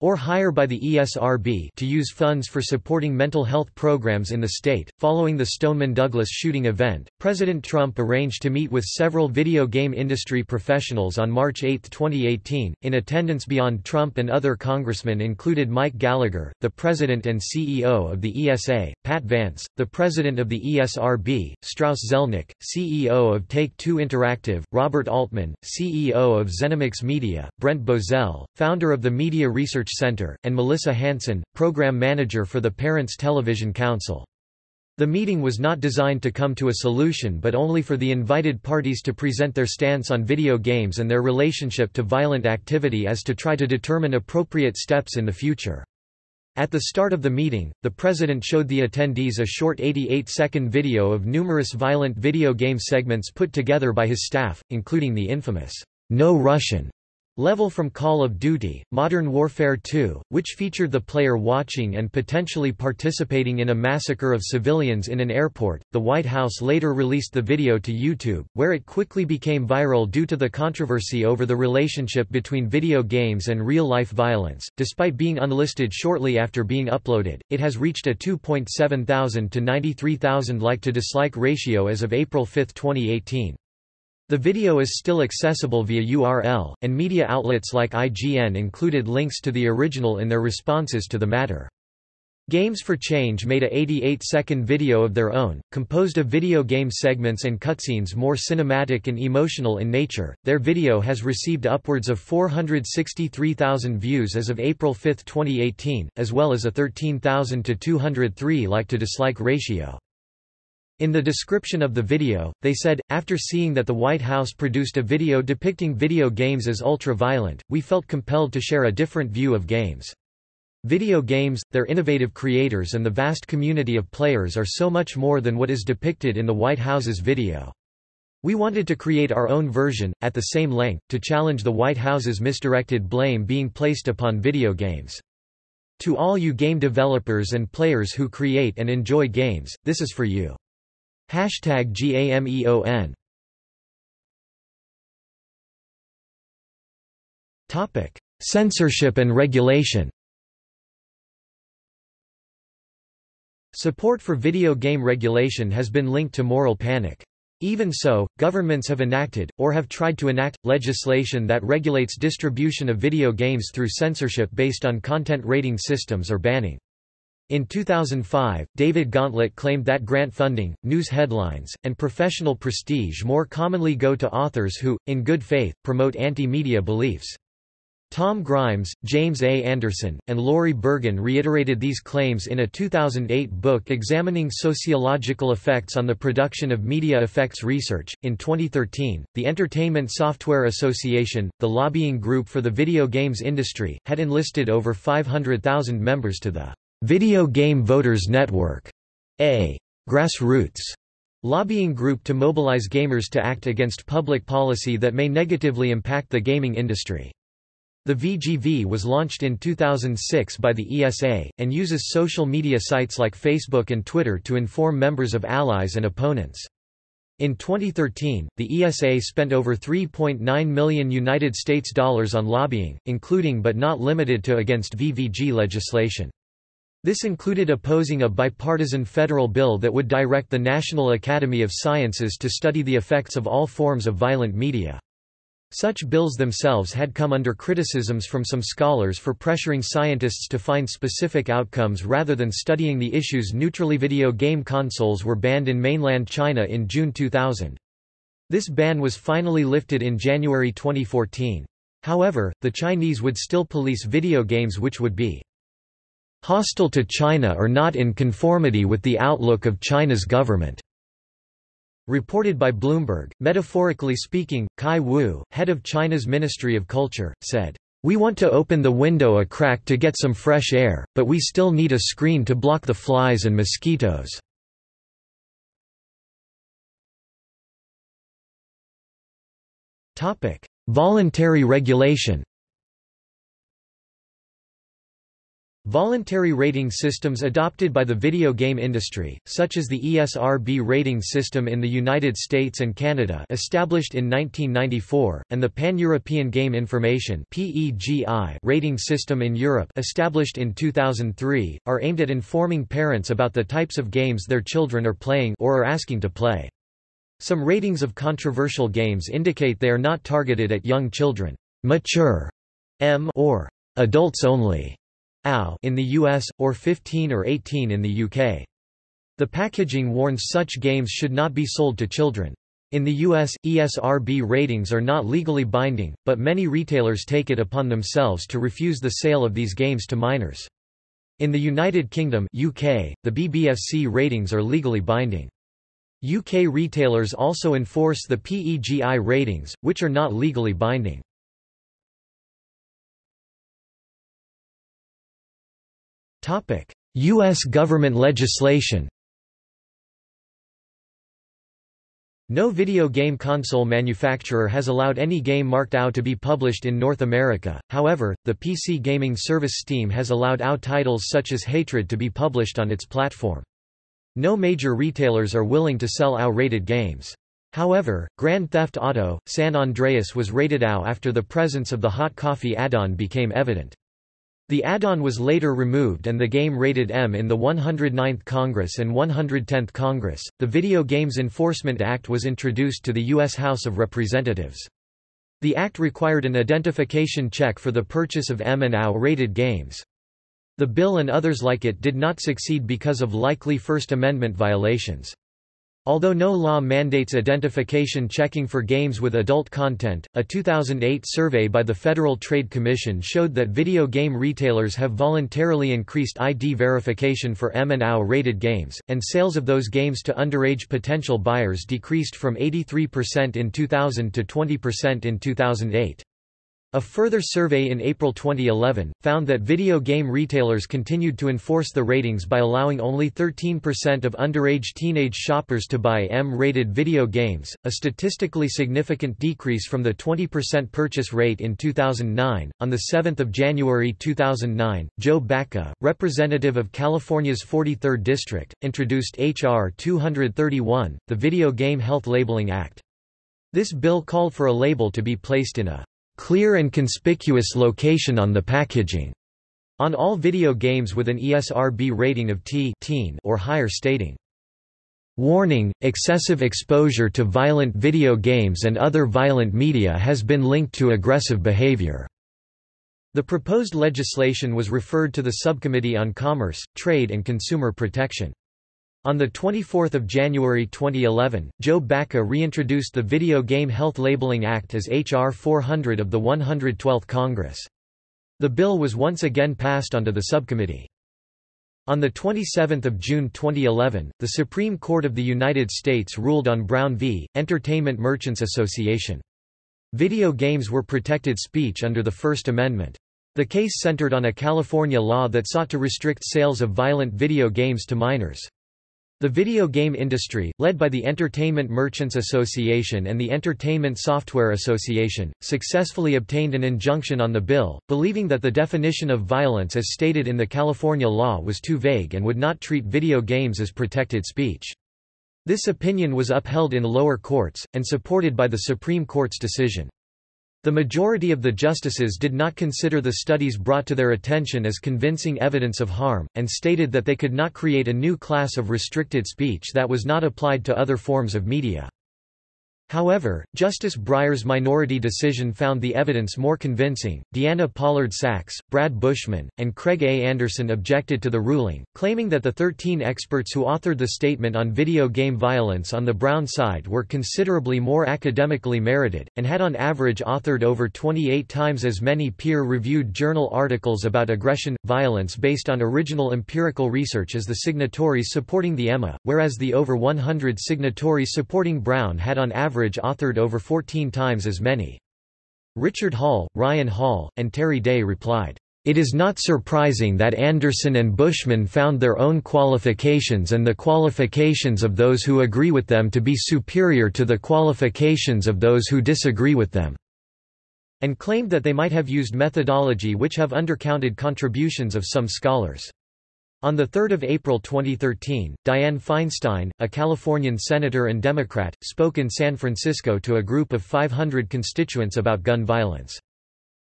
or higher by the E S R B, to use funds for supporting mental health programs in the state. Following the Stoneman Douglas shooting event, President Trump arranged to meet with several video game industry professionals on March eighth twenty eighteen. In attendance beyond Trump and other congressmen included Mike Gallagher, the president and C E O of the E S A, Pat Vance, the president of the E S R B, Strauss Zelnick, C E O of Take-Two Interactive, Robert Altman, C E O of Zenimix Media, Brent Bozell, founder of the Media Research Center, and Melissa Hansen, program manager for the Parents Television Council. The meeting was not designed to come to a solution but only for the invited parties to present their stance on video games and their relationship to violent activity as to try to determine appropriate steps in the future. At the start of the meeting, the president showed the attendees a short eighty-eight second video of numerous violent video game segments put together by his staff, including the infamous "No Russian" level from Call of Duty, Modern Warfare two, which featured the player watching and potentially participating in a massacre of civilians in an airport. The White House later released the video to YouTube, where it quickly became viral due to the controversy over the relationship between video games and real-life violence. Despite being unlisted shortly after being uploaded, it has reached a two point seven thousand to ninety-three thousand like-to-dislike ratio as of April fifth twenty eighteen. The video is still accessible via U R L, and media outlets like I G N included links to the original in their responses to the matter. Games for Change made a eighty-eight second video of their own, composed of video game segments and cutscenes more cinematic and emotional in nature. Their video has received upwards of four hundred sixty-three thousand views as of April fifth twenty eighteen, as well as a thirteen thousand to two hundred three like-to-dislike ratio. In the description of the video, they said, "After seeing that the White House produced a video depicting video games as ultra-violent, we felt compelled to share a different view of games. Video games, their innovative creators and the vast community of players are so much more than what is depicted in the White House's video. We wanted to create our own version, at the same length, to challenge the White House's misdirected blame being placed upon video games. To all you game developers and players who create and enjoy games, this is for you. Hashtag GAMEON." Topic: Censorship and regulation. Support for video game regulation has been linked to moral panic. Even so, governments have enacted, or have tried to enact, legislation that regulates distribution of video games through censorship based on content rating systems or banning. In two thousand five, David Gauntlet claimed that grant funding, news headlines, and professional prestige more commonly go to authors who, in good faith, promote anti-media beliefs. Tom Grimes, James A. Anderson, and Laurie Bergen reiterated these claims in a two thousand eight book examining sociological effects on the production of media effects research. In twenty thirteen, the Entertainment Software Association, the lobbying group for the video games industry, had enlisted over five hundred thousand members to the Video Game Voters Network, a grassroots lobbying group to mobilize gamers to act against public policy that may negatively impact the gaming industry. The V G V was launched in two thousand six by the E S A, and uses social media sites like Facebook and Twitter to inform members of allies and opponents. In twenty thirteen, the E S A spent over three point nine million United States dollars on lobbying, including but not limited to against V V G legislation. This included opposing a bipartisan federal bill that would direct the National Academy of Sciences to study the effects of all forms of violent media. Such bills themselves had come under criticisms from some scholars for pressuring scientists to find specific outcomes rather than studying the issues neutrally. Video game consoles were banned in mainland China in June two thousand. This ban was finally lifted in January twenty fourteen. However, the Chinese would still police video games which would be hostile to China or not in conformity with the outlook of China's government. Reported by Bloomberg, metaphorically speaking, Kai Wu, head of China's Ministry of Culture, said, "We want to open the window a crack to get some fresh air, but we still need a screen to block the flies and mosquitoes." Topic: Voluntary regulation. Voluntary rating systems adopted by the video game industry, such as the E S R B rating system in the United States and Canada established in nineteen ninety-four, and the Pan-European Game Information rating system in Europe established in two thousand three, are aimed at informing parents about the types of games their children are playing or are asking to play. Some ratings of controversial games indicate they are not targeted at young children, mature M or adults only. In the U S, or fifteen or eighteen in the U K. The packaging warns such games should not be sold to children. In the U S, E S R B ratings are not legally binding, but many retailers take it upon themselves to refuse the sale of these games to minors. In the United Kingdom (U K), the B B F C ratings are legally binding. U K retailers also enforce the P E G I ratings, which are not legally binding. U S government legislation. No video game console manufacturer has allowed any game marked O W to be published in North America, however, the P C gaming service Steam has allowed O W titles such as Hatred to be published on its platform. No major retailers are willing to sell O W-rated games. However, Grand Theft Auto: San Andreas was rated O W after the presence of the hot coffee add-on became evident. The add-on was later removed and the game rated M in the one hundred ninth Congress and one hundred tenth Congress. The Video Games Enforcement Act was introduced to the U S House of Representatives. The act required an identification check for the purchase of M and O W-rated games. The bill and others like it did not succeed because of likely First Amendment violations. Although no law mandates identification checking for games with adult content, a two thousand eight survey by the Federal Trade Commission showed that video game retailers have voluntarily increased I D verification for M and O W-rated games, and sales of those games to underage potential buyers decreased from eighty-three percent in two thousand to twenty percent in two thousand eight. A further survey in April twenty eleven, found that video game retailers continued to enforce the ratings by allowing only thirteen percent of underage teenage shoppers to buy M-rated video games, a statistically significant decrease from the twenty percent purchase rate in two thousand nine. On the seventh of January two thousand nine, Joe Bacca, representative of California's forty-third District, introduced H R two thirty-one, the Video Game Health Labeling Act. This bill called for a label to be placed in a clear and conspicuous location on the packaging on all video games with an E S R B rating of T teen or higher, stating, "Warning, excessive exposure to violent video games and other violent media has been linked to aggressive behavior." The proposed legislation was referred to the Subcommittee on Commerce, Trade and Consumer Protection. On the twenty-fourth of January twenty eleven, Joe Bacca reintroduced the Video Game Health Labeling Act as H R four hundred of the one hundred twelfth Congress. The bill was once again passed onto the subcommittee. On the twenty-seventh of June twenty eleven, the Supreme Court of the United States ruled on Brown v. Entertainment Merchants Association. Video games were protected speech under the First Amendment. The case centered on a California law that sought to restrict sales of violent video games to minors. The video game industry, led by the Entertainment Merchants Association and the Entertainment Software Association, successfully obtained an injunction on the bill, believing that the definition of violence as stated in the California law was too vague and would not treat video games as protected speech. This opinion was upheld in lower courts, and supported by the Supreme Court's decision. The majority of the justices did not consider the studies brought to their attention as convincing evidence of harm, and stated that they could not create a new class of restricted speech that was not applied to other forms of media. However, Justice Breyer's minority decision found the evidence more convincing. Deanna Pollard Sachs, Brad Bushman, and Craig A. Anderson objected to the ruling, claiming that the thirteen experts who authored the statement on video game violence on the Brown side were considerably more academically merited, and had on average authored over twenty-eight times as many peer-reviewed journal articles about aggression, violence based on original empirical research as the signatories supporting the E M A, whereas the over one hundred signatories supporting Brown had on average authored over fourteen times as many. Richard Hall, Ryan Hall, and Terry Day replied, "It is not surprising that Anderson and Bushman found their own qualifications and the qualifications of those who agree with them to be superior to the qualifications of those who disagree with them," and claimed that they might have used methodology which have undercounted contributions of some scholars. On the third of April twenty thirteen, Dianne Feinstein, a Californian senator and Democrat, spoke in San Francisco to a group of five hundred constituents about gun violence.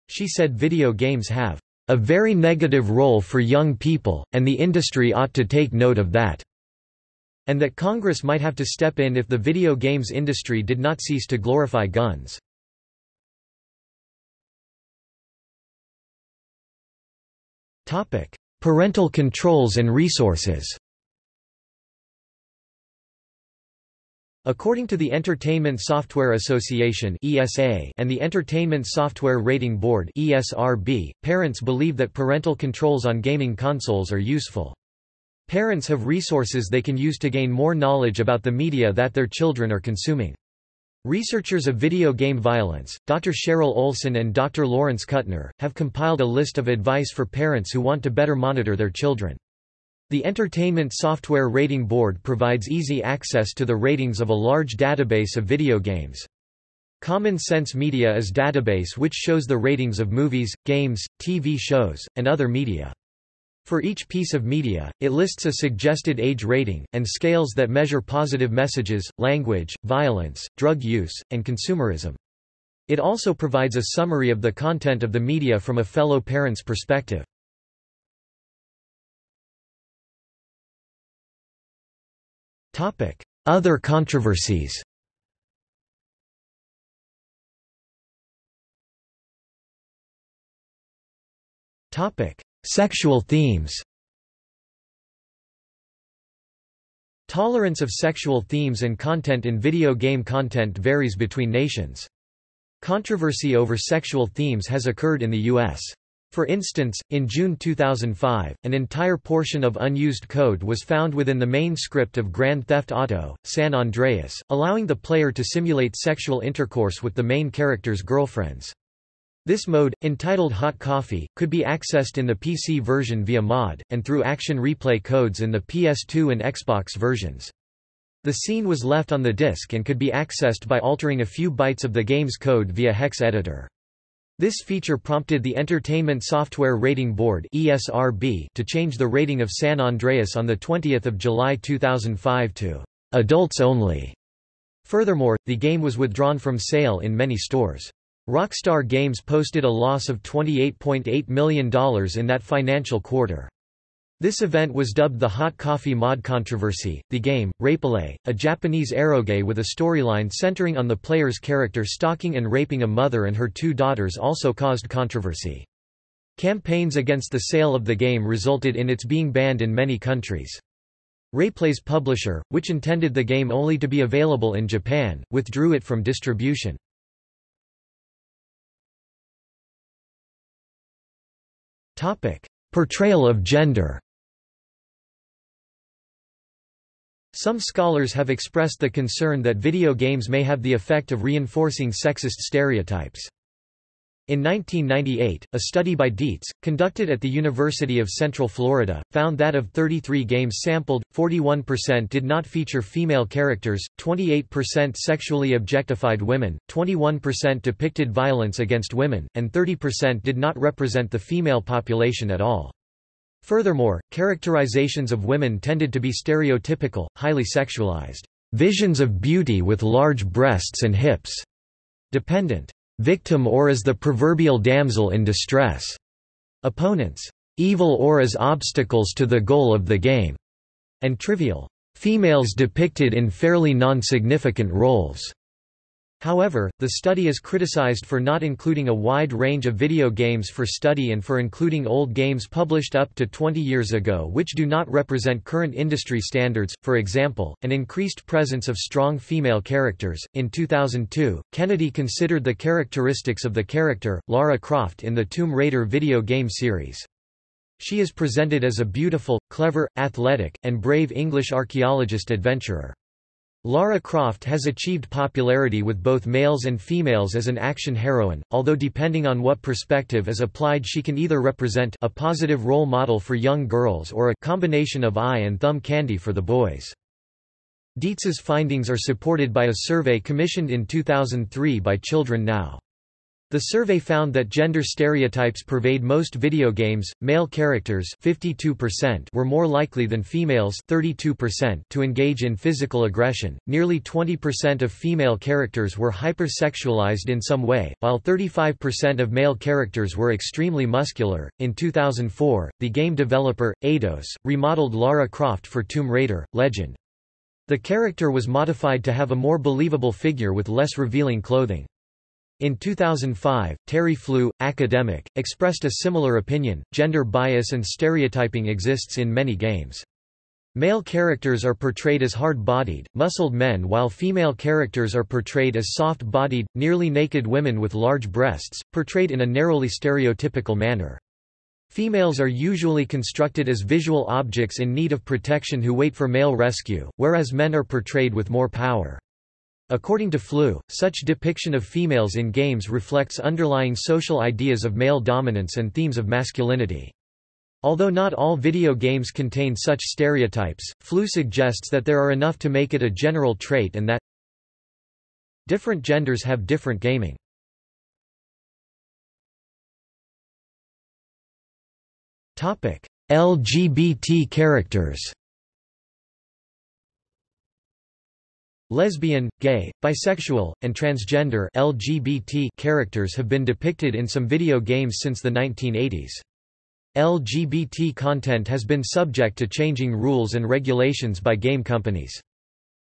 She said video games have a very negative role for young people, and the industry ought to take note of that, and that Congress might have to step in if the video games industry did not cease to glorify guns. Parental controls and resources. According to the Entertainment Software Association (E S A) and the Entertainment Software Rating Board (E S R B), parents believe that parental controls on gaming consoles are useful. Parents have resources they can use to gain more knowledge about the media that their children are consuming. Researchers of video game violence, Doctor Cheryl Olson and Doctor Lawrence Kuttner, have compiled a list of advice for parents who want to better monitor their children. The Entertainment Software Rating Board provides easy access to the ratings of a large database of video games. Common Sense Media is a database which shows the ratings of movies, games, T V shows, and other media. For each piece of media, it lists a suggested age rating, and scales that measure positive messages, language, violence, drug use, and consumerism. It also provides a summary of the content of the media from a fellow parent's perspective. Other controversies. Sexual themes. Tolerance of sexual themes and content in video game content varies between nations. Controversy over sexual themes has occurred in the U S For instance, in June two thousand five, an entire portion of unused code was found within the main script of Grand Theft Auto: San Andreas, allowing the player to simulate sexual intercourse with the main character's girlfriends. This mode, entitled Hot Coffee, could be accessed in the P C version via mod, and through action replay codes in the P S two and Xbox versions. The scene was left on the disc and could be accessed by altering a few bytes of the game's code via hex editor. This feature prompted the Entertainment Software Rating Board (E S R B) to change the rating of San Andreas on the twentieth of July two thousand five to "adults only." Furthermore, the game was withdrawn from sale in many stores. Rockstar Games posted a loss of twenty-eight point eight million dollars in that financial quarter. This event was dubbed the Hot Coffee Mod Controversy. The game, Rapelay, a Japanese eroge with a storyline centering on the player's character stalking and raping a mother and her two daughters, also caused controversy. Campaigns against the sale of the game resulted in its being banned in many countries. Rapelay's publisher, which intended the game only to be available in Japan, withdrew it from distribution. Portrayal of gender. Some scholars have expressed the concern that video games may have the effect of reinforcing sexist stereotypes. In nineteen ninety-eight, a study by Dietz, conducted at the University of Central Florida, found that of thirty-three games sampled, forty-one percent did not feature female characters, twenty-eight percent sexually objectified women, twenty-one percent depicted violence against women, and thirty percent did not represent the female population at all. Furthermore, characterizations of women tended to be stereotypical, highly sexualized, visions of beauty with large breasts and hips, dependent. Victim or as the proverbial damsel in distress. Opponents. Evil or as obstacles to the goal of the game. And trivial. Females depicted in fairly non-significant roles. However, the study is criticized for not including a wide range of video games for study and for including old games published up to twenty years ago which do not represent current industry standards, for example, an increased presence of strong female characters. In two thousand two, Kennedy considered the characteristics of the character, Lara Croft, in the Tomb Raider video game series. She is presented as a beautiful, clever, athletic, and brave English archaeologist adventurer. Lara Croft has achieved popularity with both males and females as an action heroine, although depending on what perspective is applied she can either represent a positive role model for young girls or a combination of eye and thumb candy for the boys. Dietz's findings are supported by a survey commissioned in two thousand three by Children Now. The survey found that gender stereotypes pervade most video games. Male characters fifty-two percent were more likely than females thirty-two percent to engage in physical aggression. Nearly twenty percent of female characters were hypersexualized in some way, while thirty-five percent of male characters were extremely muscular. In two thousand four, the game developer, Eidos, remodeled Lara Croft for Tomb Raider: Legend. The character was modified to have a more believable figure with less revealing clothing. In two thousand five, Terry Flew, academic, expressed a similar opinion. Gender bias and stereotyping exists in many games. Male characters are portrayed as hard-bodied, muscled men, while female characters are portrayed as soft-bodied, nearly naked women with large breasts, portrayed in a narrowly stereotypical manner. Females are usually constructed as visual objects in need of protection who wait for male rescue, whereas men are portrayed with more power. According to Flew, such depiction of females in games reflects underlying social ideas of male dominance and themes of masculinity. Although not all video games contain such stereotypes, Flew suggests that there are enough to make it a general trait and that different genders have different gaming. L G B T characters. Lesbian, gay, bisexual, and transgender L G B T characters have been depicted in some video games since the nineteen eighties. L G B T content has been subject to changing rules and regulations by game companies.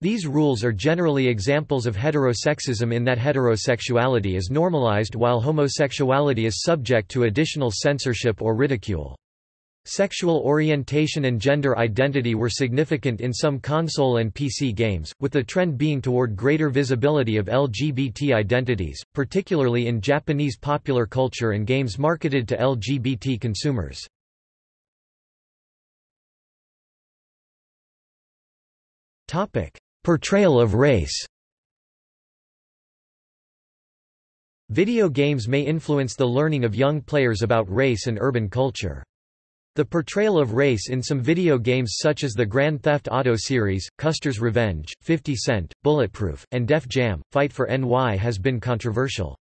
These rules are generally examples of heterosexism in that heterosexuality is normalized while homosexuality is subject to additional censorship or ridicule. Sexual orientation and gender identity were significant in some console and P C games, with the trend being toward greater visibility of L G B T identities, particularly in Japanese popular culture and games marketed to L G B T consumers. Topic: Portrayal of race. Video games may influence the learning of young players about race and urban culture. The portrayal of race in some video games such as the Grand Theft Auto series, Custer's Revenge, fifty cent, Bulletproof, and Def Jam, Fight for N Y has been controversial.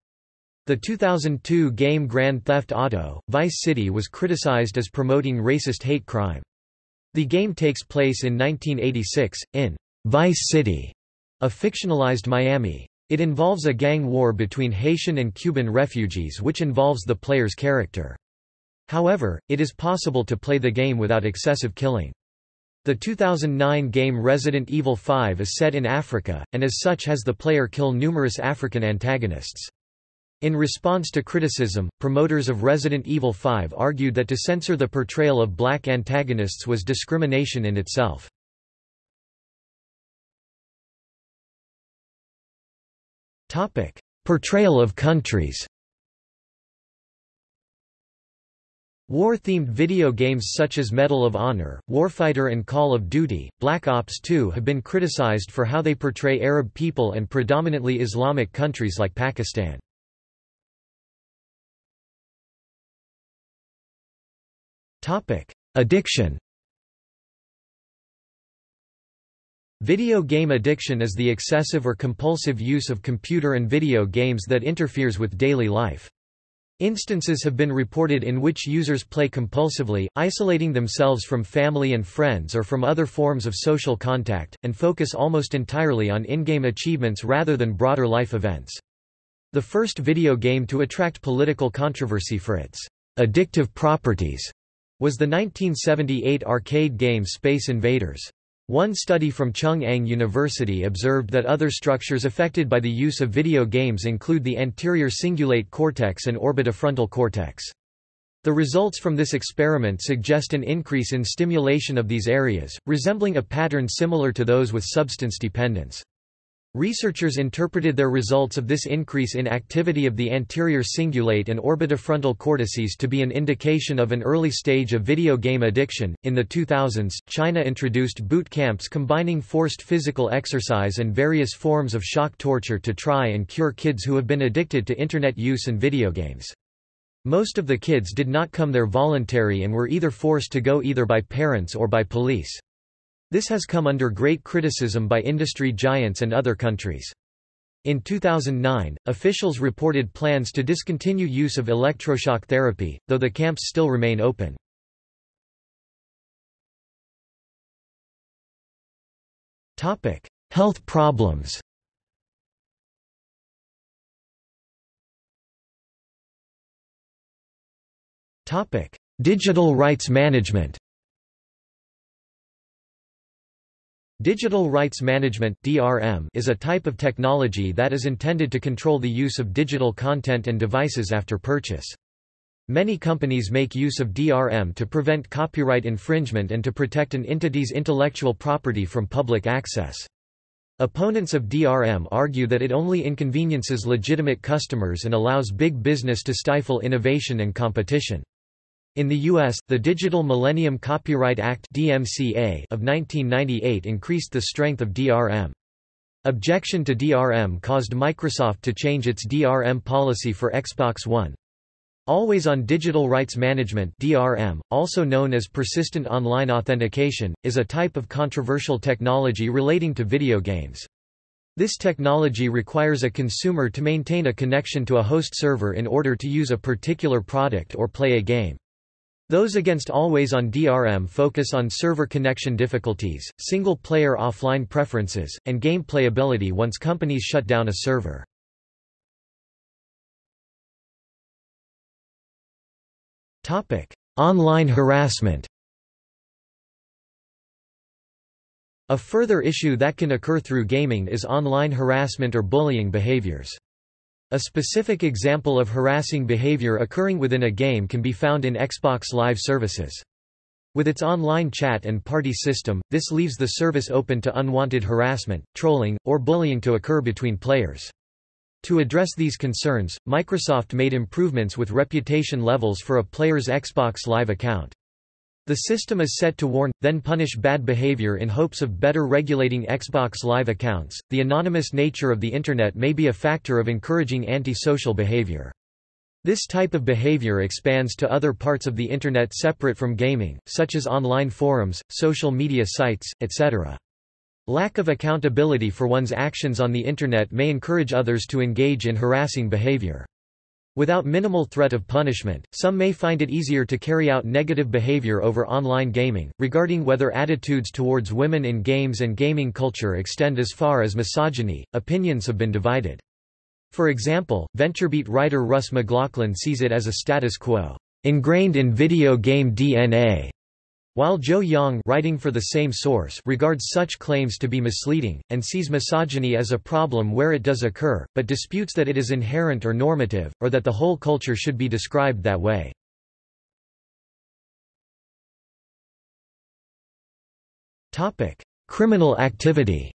The two thousand two game Grand Theft Auto, Vice City was criticized as promoting racist hate crime. The game takes place in nineteen eighty-six, in Vice City, a fictionalized Miami. It involves a gang war between Haitian and Cuban refugees which involves the player's character. However, it is possible to play the game without excessive killing. The two thousand nine game Resident Evil five is set in Africa, and as such has the player kill numerous African antagonists. In response to criticism, promoters of Resident Evil five argued that to censor the portrayal of black antagonists was discrimination in itself. Portrayal of countries. War-themed video games such as Medal of Honor, Warfighter and Call of Duty, Black Ops two have been criticized for how they portray Arab people and predominantly Islamic countries like Pakistan. Addiction. Video game addiction is the excessive or compulsive use of computer and video games that interferes with daily life. Instances have been reported in which users play compulsively, isolating themselves from family and friends or from other forms of social contact, and focus almost entirely on in-game achievements rather than broader life events. The first video game to attract political controversy for its addictive properties was the nineteen seventy-eight arcade game Space Invaders. One study from Chung-Ang University observed that other structures affected by the use of video games include the anterior cingulate cortex and orbitofrontal cortex. The results from this experiment suggest an increase in stimulation of these areas, resembling a pattern similar to those with substance dependence. Researchers interpreted their results of this increase in activity of the anterior cingulate and orbitofrontal cortices to be an indication of an early stage of video game addiction. In the two thousands, China introduced boot camps combining forced physical exercise and various forms of shock torture to try and cure kids who have been addicted to internet use and video games. Most of the kids did not come there voluntarily and were either forced to go either by parents or by police. This has come under great criticism by industry giants and other countries. In two thousand nine, officials reported plans to discontinue use of electroshock therapy, though the camps still remain open. Topic: Health problems. Topic: Digital rights management. Digital rights management (D R M) is a type of technology that is intended to control the use of digital content and devices after purchase. Many companies make use of D R M to prevent copyright infringement and to protect an entity's intellectual property from public access. Opponents of D R M argue that it only inconveniences legitimate customers and allows big business to stifle innovation and competition. In the U S, the Digital Millennium Copyright Act (D M C A) of nineteen ninety-eight increased the strength of D R M. Objection to D R M caused Microsoft to change its D R M policy for Xbox One. Always-on digital rights management (D R M), also known as persistent online authentication, is a type of controversial technology relating to video games. This technology requires a consumer to maintain a connection to a host server in order to use a particular product or play a game. Those against always-on D R M focus on server connection difficulties, single-player offline preferences, and game playability once companies shut down a server. Online harassment. A further issue that can occur through gaming is online harassment or bullying behaviors. A specific example of harassing behavior occurring within a game can be found in Xbox Live services. With its online chat and party system, this leaves the service open to unwanted harassment, trolling, or bullying to occur between players. To address these concerns, Microsoft made improvements with reputation levels for a player's Xbox Live account. The system is set to warn, then punish bad behavior in hopes of better regulating Xbox Live accounts. The anonymous nature of the Internet may be a factor of encouraging antisocial behavior. This type of behavior expands to other parts of the Internet separate from gaming, such as online forums, social media sites, et cetera. Lack of accountability for one's actions on the Internet may encourage others to engage in harassing behavior. Without minimal threat of punishment, some may find it easier to carry out negative behavior over online gaming. Regarding whether attitudes towards women in games and gaming culture extend as far as misogyny, opinions have been divided. For example, VentureBeat writer Russ McLaughlin sees it as a status quo, ingrained in video game D N A, while Joe Young, writing for the same source, regards such claims to be misleading, and sees misogyny as a problem where it does occur, but disputes that it is inherent or normative, or that the whole culture should be described that way. Criminal activity.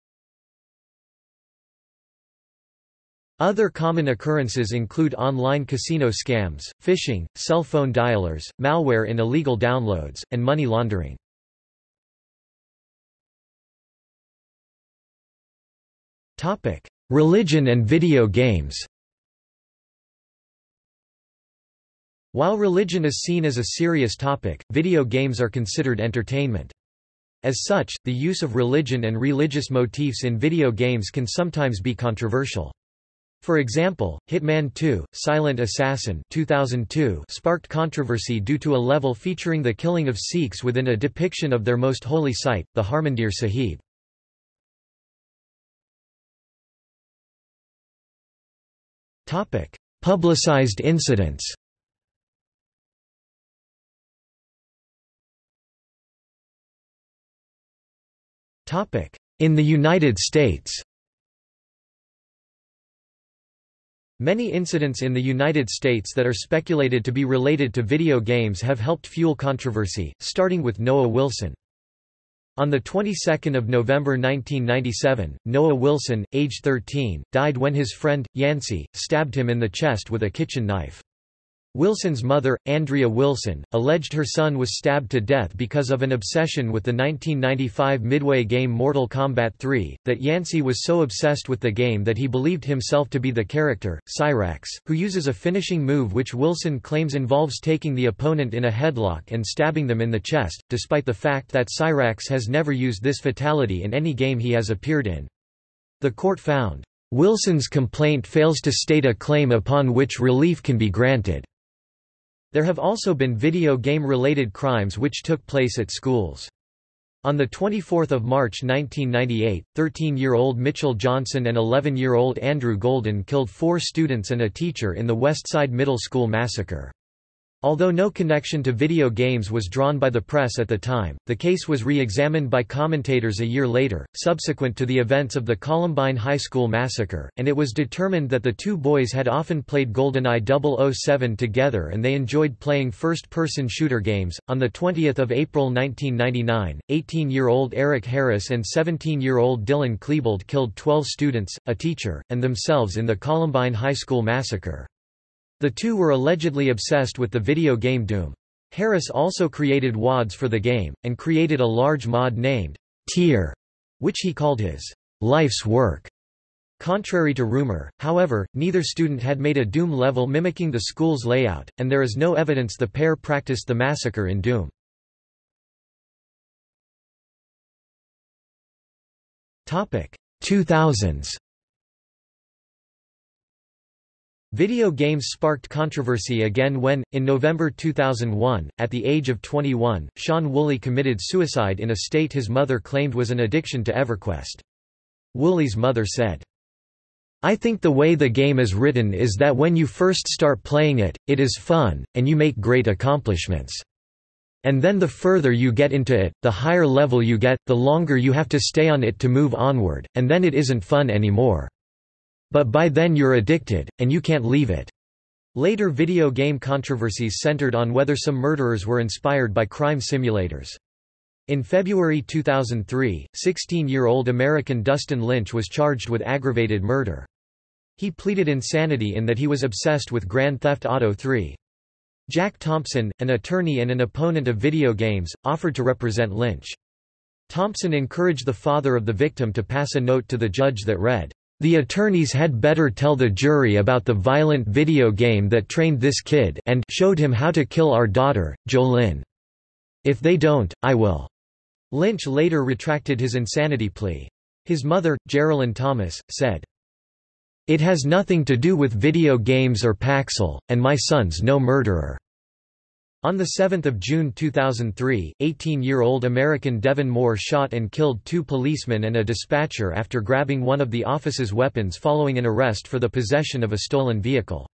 Other common occurrences include online casino scams, phishing, cell phone dialers, malware in illegal downloads, and money laundering. Religion and video games. While religion is seen as a serious topic, video games are considered entertainment. As such, the use of religion and religious motifs in video games can sometimes be controversial. For example, Hitman two, Silent Assassin two thousand two sparked controversy due to a level featuring the killing of Sikhs within a depiction of their most holy site, the Harmandir Sahib. Publicized incidents. In the United States. Many incidents in the United States that are speculated to be related to video games have helped fuel controversy, starting with Noah Wilson. On the twenty-second of November nineteen ninety-seven, Noah Wilson, age thirteen, died when his friend, Yancey, stabbed him in the chest with a kitchen knife. Wilson's mother, Andrea Wilson, alleged her son was stabbed to death because of an obsession with the nineteen ninety-five Midway game Mortal Kombat three, that Yancey was so obsessed with the game that he believed himself to be the character, Cyrax, who uses a finishing move which Wilson claims involves taking the opponent in a headlock and stabbing them in the chest, despite the fact that Cyrax has never used this fatality in any game he has appeared in. The court found, "Wilson's complaint fails to state a claim upon which relief can be granted." There have also been video game-related crimes which took place at schools. On the twenty-fourth of March nineteen ninety-eight, thirteen-year-old Mitchell Johnson and eleven-year-old Andrew Golden killed four students and a teacher in the Westside Middle School massacre. Although no connection to video games was drawn by the press at the time, the case was re-examined by commentators a year later, subsequent to the events of the Columbine High School massacre, and it was determined that the two boys had often played GoldenEye double oh seven together and they enjoyed playing first-person shooter games. On the twentieth of April nineteen ninety-nine, eighteen-year-old Eric Harris and seventeen-year-old Dylan Klebold killed twelve students, a teacher, and themselves in the Columbine High School massacre. The two were allegedly obsessed with the video game Doom. Harris also created W O Ds for the game, and created a large mod named Tear, which he called his life's work. Contrary to rumor, however, neither student had made a Doom level mimicking the school's layout, and there is no evidence the pair practiced the massacre in Doom. two thousands. Video games sparked controversy again when, in November two thousand one, at the age of twenty-one, Sean Woolley committed suicide in a state his mother claimed was an addiction to EverQuest. Woolley's mother said, "I think the way the game is written is that when you first start playing it, it is fun, and you make great accomplishments. And then the further you get into it, the higher level you get, the longer you have to stay on it to move onward, and then it isn't fun anymore. But by then you're addicted, and you can't leave it." Later video game controversies centered on whether some murderers were inspired by crime simulators. In February two thousand three, sixteen-year-old American Dustin Lynch was charged with aggravated murder. He pleaded insanity in that he was obsessed with Grand Theft Auto three. Jack Thompson, an attorney and an opponent of video games, offered to represent Lynch. Thompson encouraged the father of the victim to pass a note to the judge that read, "The attorneys had better tell the jury about the violent video game that trained this kid and showed him how to kill our daughter, Jolynn. If they don't, I will." Lynch later retracted his insanity plea. His mother, Geraldine Thomas, said, "It has nothing to do with video games or Paxil, and my son's no murderer." On the seventh of June two thousand three, eighteen-year-old American Devin Moore shot and killed two policemen and a dispatcher after grabbing one of the office's weapons following an arrest for the possession of a stolen vehicle.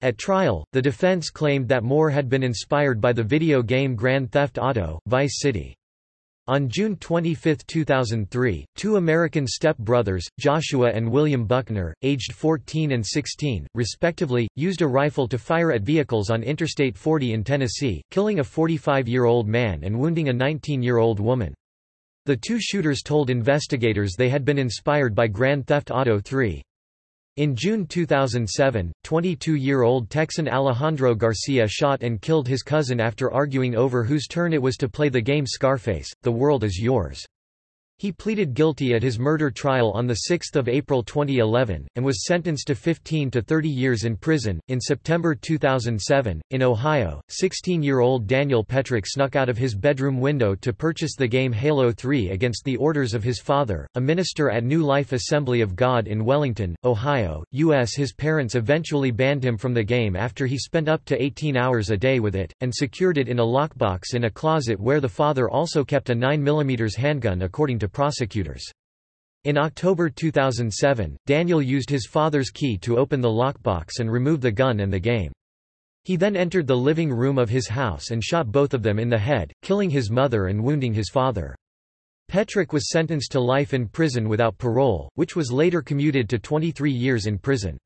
At trial, the defense claimed that Moore had been inspired by the video game Grand Theft Auto, Vice City. On June twenty-fifth two thousand three, two American step-brothers, Joshua and William Buckner, aged fourteen and sixteen, respectively, used a rifle to fire at vehicles on Interstate forty in Tennessee, killing a forty-five-year-old man and wounding a nineteen-year-old woman. The two shooters told investigators they had been inspired by Grand Theft Auto three. In June two thousand seven, twenty-two-year-old Texan Alejandro Garcia shot and killed his cousin after arguing over whose turn it was to play the game Scarface, The World Is Yours. He pleaded guilty at his murder trial on the sixth of April twenty eleven, and was sentenced to fifteen to thirty years in prison. In September two thousand seven, in Ohio, sixteen-year-old Daniel Petrick snuck out of his bedroom window to purchase the game Halo three against the orders of his father, a minister at New Life Assembly of God in Wellington, Ohio, U S His parents eventually banned him from the game after he spent up to eighteen hours a day with it, and secured it in a lockbox in a closet where the father also kept a nine millimeter handgun according to prosecutors. In October two thousand seven, Daniel used his father's key to open the lockbox and remove the gun and the game. He then entered the living room of his house and shot both of them in the head, killing his mother and wounding his father. Petrick was sentenced to life in prison without parole, which was later commuted to twenty-three years in prison.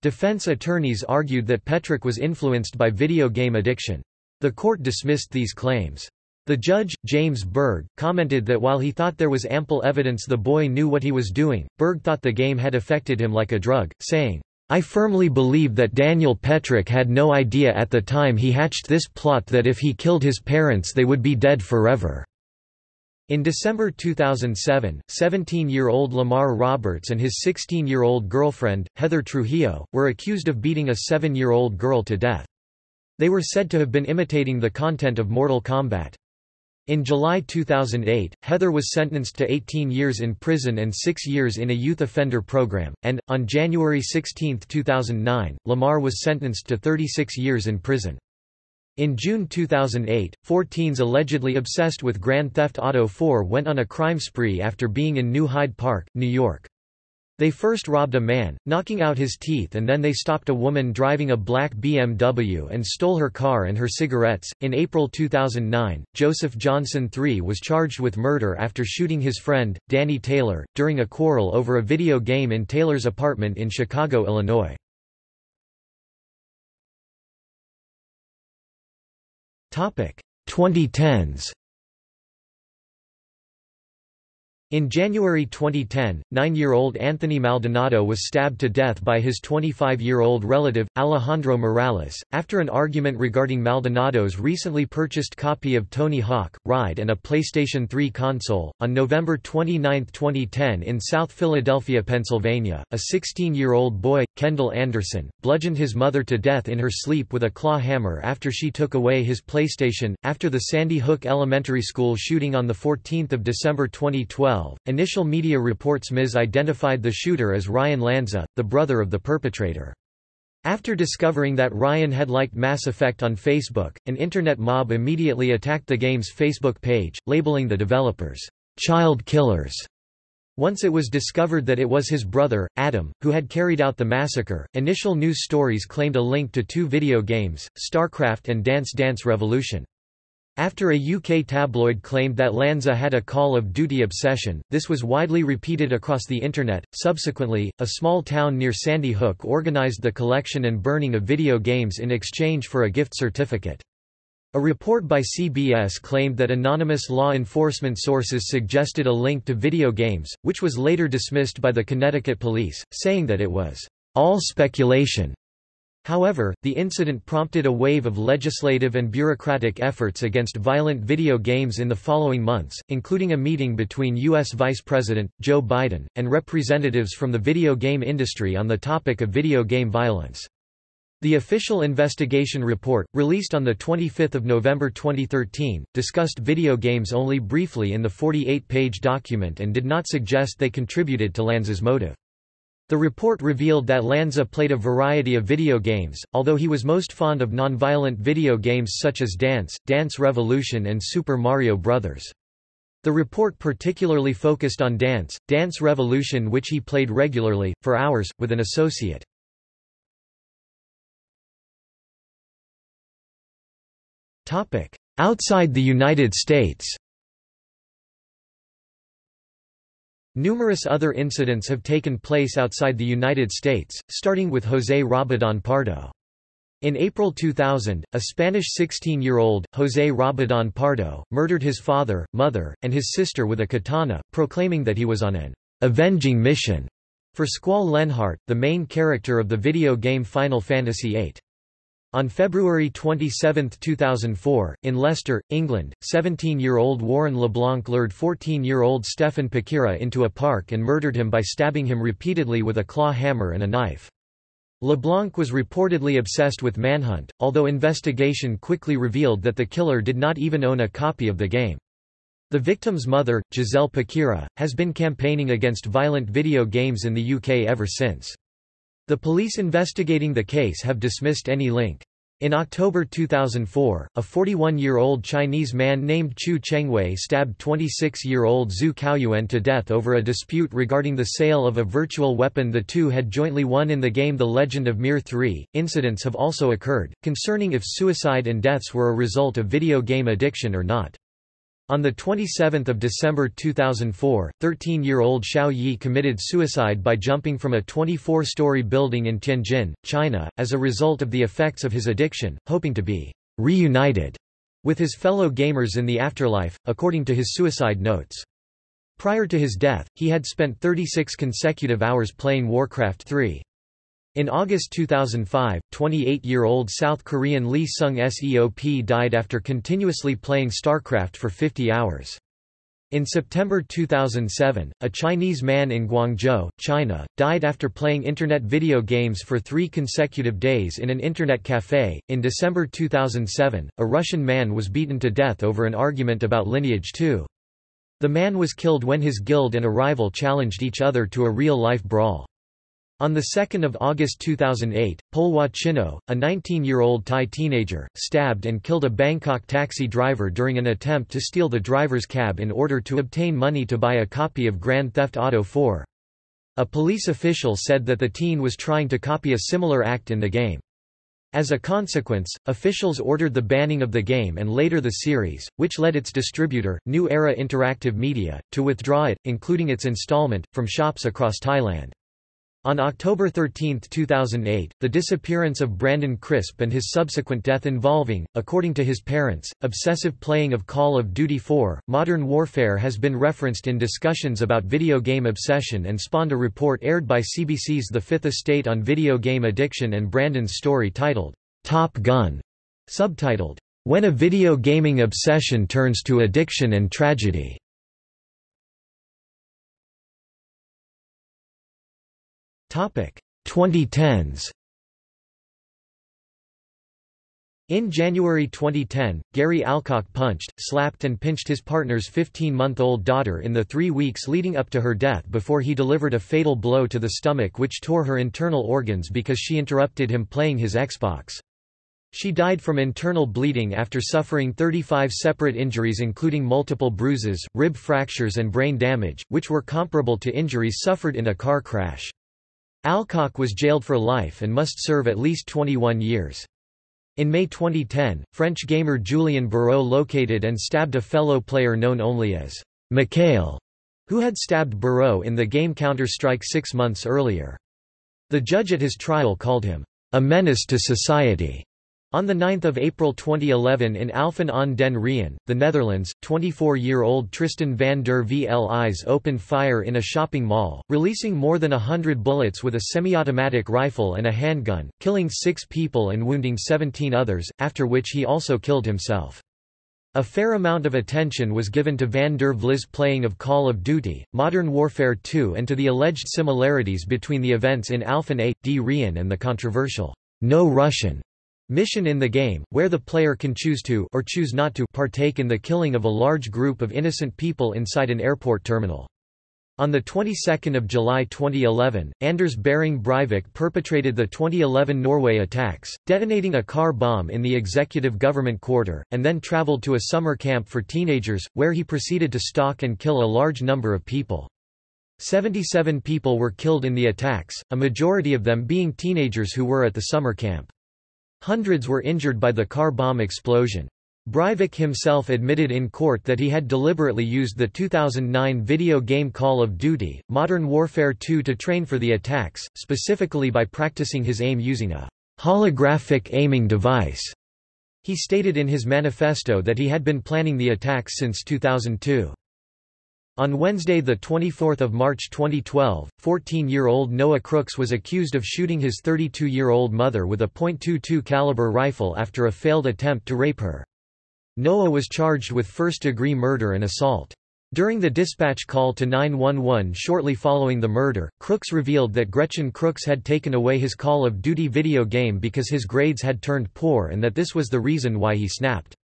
Defense attorneys argued that Petrick was influenced by video game addiction. The court dismissed these claims. The judge, James Berg, commented that while he thought there was ample evidence the boy knew what he was doing, Berg thought the game had affected him like a drug, saying, "I firmly believe that Daniel Petrick had no idea at the time he hatched this plot that if he killed his parents they would be dead forever." In December two thousand seven, seventeen-year-old Lamar Roberts and his sixteen-year-old girlfriend, Heather Trujillo, were accused of beating a seven-year-old girl to death. They were said to have been imitating the content of Mortal Kombat. In July two thousand eight, Heather was sentenced to eighteen years in prison and six years in a youth offender program, and, on January sixteenth two thousand nine, Lamar was sentenced to thirty-six years in prison. In June two thousand eight, four teens allegedly obsessed with Grand Theft Auto four went on a crime spree after being in New Hyde Park, New York. They first robbed a man, knocking out his teeth, and then they stopped a woman driving a black B M W and stole her car and her cigarettes. In April two thousand nine, Joseph Johnson the third was charged with murder after shooting his friend, Danny Taylor, during a quarrel over a video game in Taylor's apartment in Chicago, Illinois. twenty tens. In January twenty ten, nine-year-old Anthony Maldonado was stabbed to death by his twenty-five-year-old relative, Alejandro Morales, after an argument regarding Maldonado's recently purchased copy of Tony Hawk, Ride and a PlayStation three console. On November twenty-ninth twenty ten in South Philadelphia, Pennsylvania, a sixteen-year-old boy, Kendall Anderson, bludgeoned his mother to death in her sleep with a claw hammer after she took away his PlayStation. After the Sandy Hook Elementary School shooting on the fourteenth of December twenty twelve, initial media reports misidentified the shooter as Ryan Lanza, the brother of the perpetrator. After discovering that Ryan had liked Mass Effect on Facebook, an internet mob immediately attacked the game's Facebook page, labeling the developers, "child killers." Once it was discovered that it was his brother, Adam, who had carried out the massacre, initial news stories claimed a link to two video games, StarCraft and Dance Dance Revolution. After a U K tabloid claimed that Lanza had a Call of Duty obsession, this was widely repeated across the internet. Subsequently, a small town near Sandy Hook organized the collection and burning of video games in exchange for a gift certificate. A report by C B S claimed that anonymous law enforcement sources suggested a link to video games, which was later dismissed by the Connecticut police, saying that it was all speculation. However, the incident prompted a wave of legislative and bureaucratic efforts against violent video games in the following months, including a meeting between U S Vice President Joe Biden and representatives from the video game industry on the topic of video game violence. The official investigation report, released on the twenty-fifth of November twenty thirteen, discussed video games only briefly in the forty-eight page document and did not suggest they contributed to Lanza's motive. The report revealed that Lanza played a variety of video games, although he was most fond of nonviolent video games such as Dance, Dance Revolution and Super Mario Bros. The report particularly focused on Dance, Dance Revolution, which he played regularly, for hours, with an associate. Outside the United States. Numerous other incidents have taken place outside the United States, starting with José Rabadon Pardo. In April two thousand, a Spanish sixteen-year-old, José Rabadon Pardo, murdered his father, mother, and his sister with a katana, proclaiming that he was on an avenging mission. For Squall Lenhart, the main character of the video game Final Fantasy eight. On February twenty-seventh two thousand four, in Leicester, England, seventeen-year-old Warren LeBlanc lured fourteen-year-old Stefan Pakira into a park and murdered him by stabbing him repeatedly with a claw hammer and a knife. LeBlanc was reportedly obsessed with Manhunt, although investigation quickly revealed that the killer did not even own a copy of the game. The victim's mother, Giselle Pakira, has been campaigning against violent video games in the U K ever since. The police investigating the case have dismissed any link. In October two thousand four, a forty-one-year-old Chinese man named Chu Chengwei stabbed twenty-six-year-old Zhu Kaoyuan to death over a dispute regarding the sale of a virtual weapon the two had jointly won in the game The Legend of Mir three. Incidents have also occurred, concerning if suicide and deaths were a result of video game addiction or not. On the twenty-seventh of December two thousand four, thirteen-year-old Xiao Yi committed suicide by jumping from a twenty-four-story building in Tianjin, China, as a result of the effects of his addiction, hoping to be reunited with his fellow gamers in the afterlife, according to his suicide notes. Prior to his death, he had spent thirty-six consecutive hours playing Warcraft three. In August two thousand five, twenty-eight-year-old South Korean Lee Sung Seop died after continuously playing StarCraft for fifty hours. In September two thousand seven, a Chinese man in Guangzhou, China, died after playing internet video games for three consecutive days in an internet cafe. In December two thousand seven, a Russian man was beaten to death over an argument about Lineage two. The man was killed when his guild and a rival challenged each other to a real-life brawl. On the second of August two thousand eight, Polwa Chino, a nineteen-year-old Thai teenager, stabbed and killed a Bangkok taxi driver during an attempt to steal the driver's cab in order to obtain money to buy a copy of Grand Theft Auto four. A police official said that the teen was trying to copy a similar act in the game. As a consequence, officials ordered the banning of the game and later the series, which led its distributor, New Era Interactive Media, to withdraw it, including its installment, from shops across Thailand. On October thirteenth two thousand eight, the disappearance of Brandon Crisp and his subsequent death involving, according to his parents, obsessive playing of Call of Duty four. Modern Warfare has been referenced in discussions about video game obsession and spawned a report aired by C B C's The Fifth Estate on video game addiction and Brandon's story titled, Top Gun, subtitled, When a Video Gaming Obsession Turns to Addiction and Tragedy. twenty tens. In January twenty ten, Gary Alcock punched, slapped and pinched his partner's fifteen-month-old daughter in the three weeks leading up to her death before he delivered a fatal blow to the stomach which tore her internal organs because she interrupted him playing his Xbox. She died from internal bleeding after suffering thirty-five separate injuries including multiple bruises, rib fractures and brain damage, which were comparable to injuries suffered in a car crash. Alcock was jailed for life and must serve at least twenty-one years. In May twenty ten, French gamer Julien Barreau located and stabbed a fellow player known only as Mikhail, who had stabbed Barreau in the game Counter-Strike six months earlier. The judge at his trial called him a menace to society. On the ninth of April twenty eleven in Alphen aan den Rijn, the Netherlands, twenty-four-year-old Tristan van der Vli's opened fire in a shopping mall, releasing more than a hundred bullets with a semi-automatic rifle and a handgun, killing six people and wounding seventeen others, after which he also killed himself. A fair amount of attention was given to van der Vli's playing of Call of Duty, Modern Warfare two and to the alleged similarities between the events in Alphen aan den Rijn and the controversial No Russian mission in the game, where the player can choose to or choose not to partake in the killing of a large group of innocent people inside an airport terminal. On the twenty-second of July twenty eleven, Anders Behring Breivik perpetrated the twenty eleven Norway attacks, detonating a car bomb in the executive government quarter, and then traveled to a summer camp for teenagers, where he proceeded to stalk and kill a large number of people. seventy-seven people were killed in the attacks, a majority of them being teenagers who were at the summer camp. Hundreds were injured by the car bomb explosion. Breivik himself admitted in court that he had deliberately used the two thousand nine video game Call of Duty, Modern Warfare two to train for the attacks, specifically by practicing his aim using a holographic aiming device. He stated in his manifesto that he had been planning the attacks since two thousand two. On Wednesday, the twenty-fourth of March twenty twelve, fourteen-year-old Noah Crooks was accused of shooting his thirty-two-year-old mother with a point two two caliber rifle after a failed attempt to rape her. Noah was charged with first-degree murder and assault. During the dispatch call to nine one one shortly following the murder, Crooks revealed that Gretchen Crooks had taken away his Call of Duty video game because his grades had turned poor and that this was the reason why he snapped.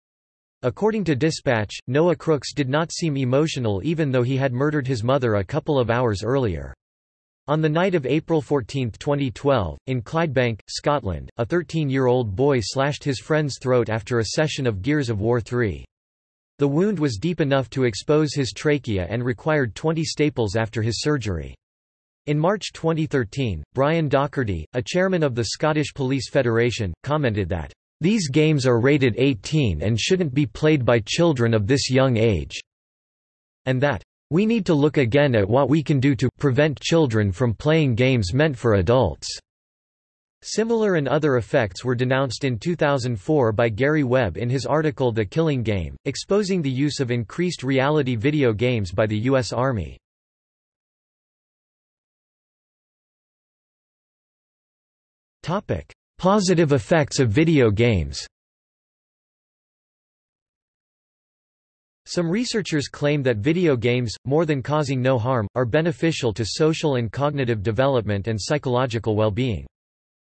According to dispatch, Noah Crooks did not seem emotional even though he had murdered his mother a couple of hours earlier. On the night of April fourteenth twenty twelve, in Clydebank, Scotland, a thirteen-year-old boy slashed his friend's throat after a session of Gears of War three. The wound was deep enough to expose his trachea and required twenty staples after his surgery. In March twenty thirteen, Brian Docherty, a chairman of the Scottish Police Federation, commented that, "These games are rated eighteen and shouldn't be played by children of this young age," and that, "We need to look again at what we can do to prevent children from playing games meant for adults." Similar and other effects were denounced in two thousand four by Gary Webb in his article The Killing Game, exposing the use of increased reality video games by the U S Army. Positive effects of video games. Some researchers claim that video games, more than causing no harm, are beneficial to social and cognitive development and psychological well-being.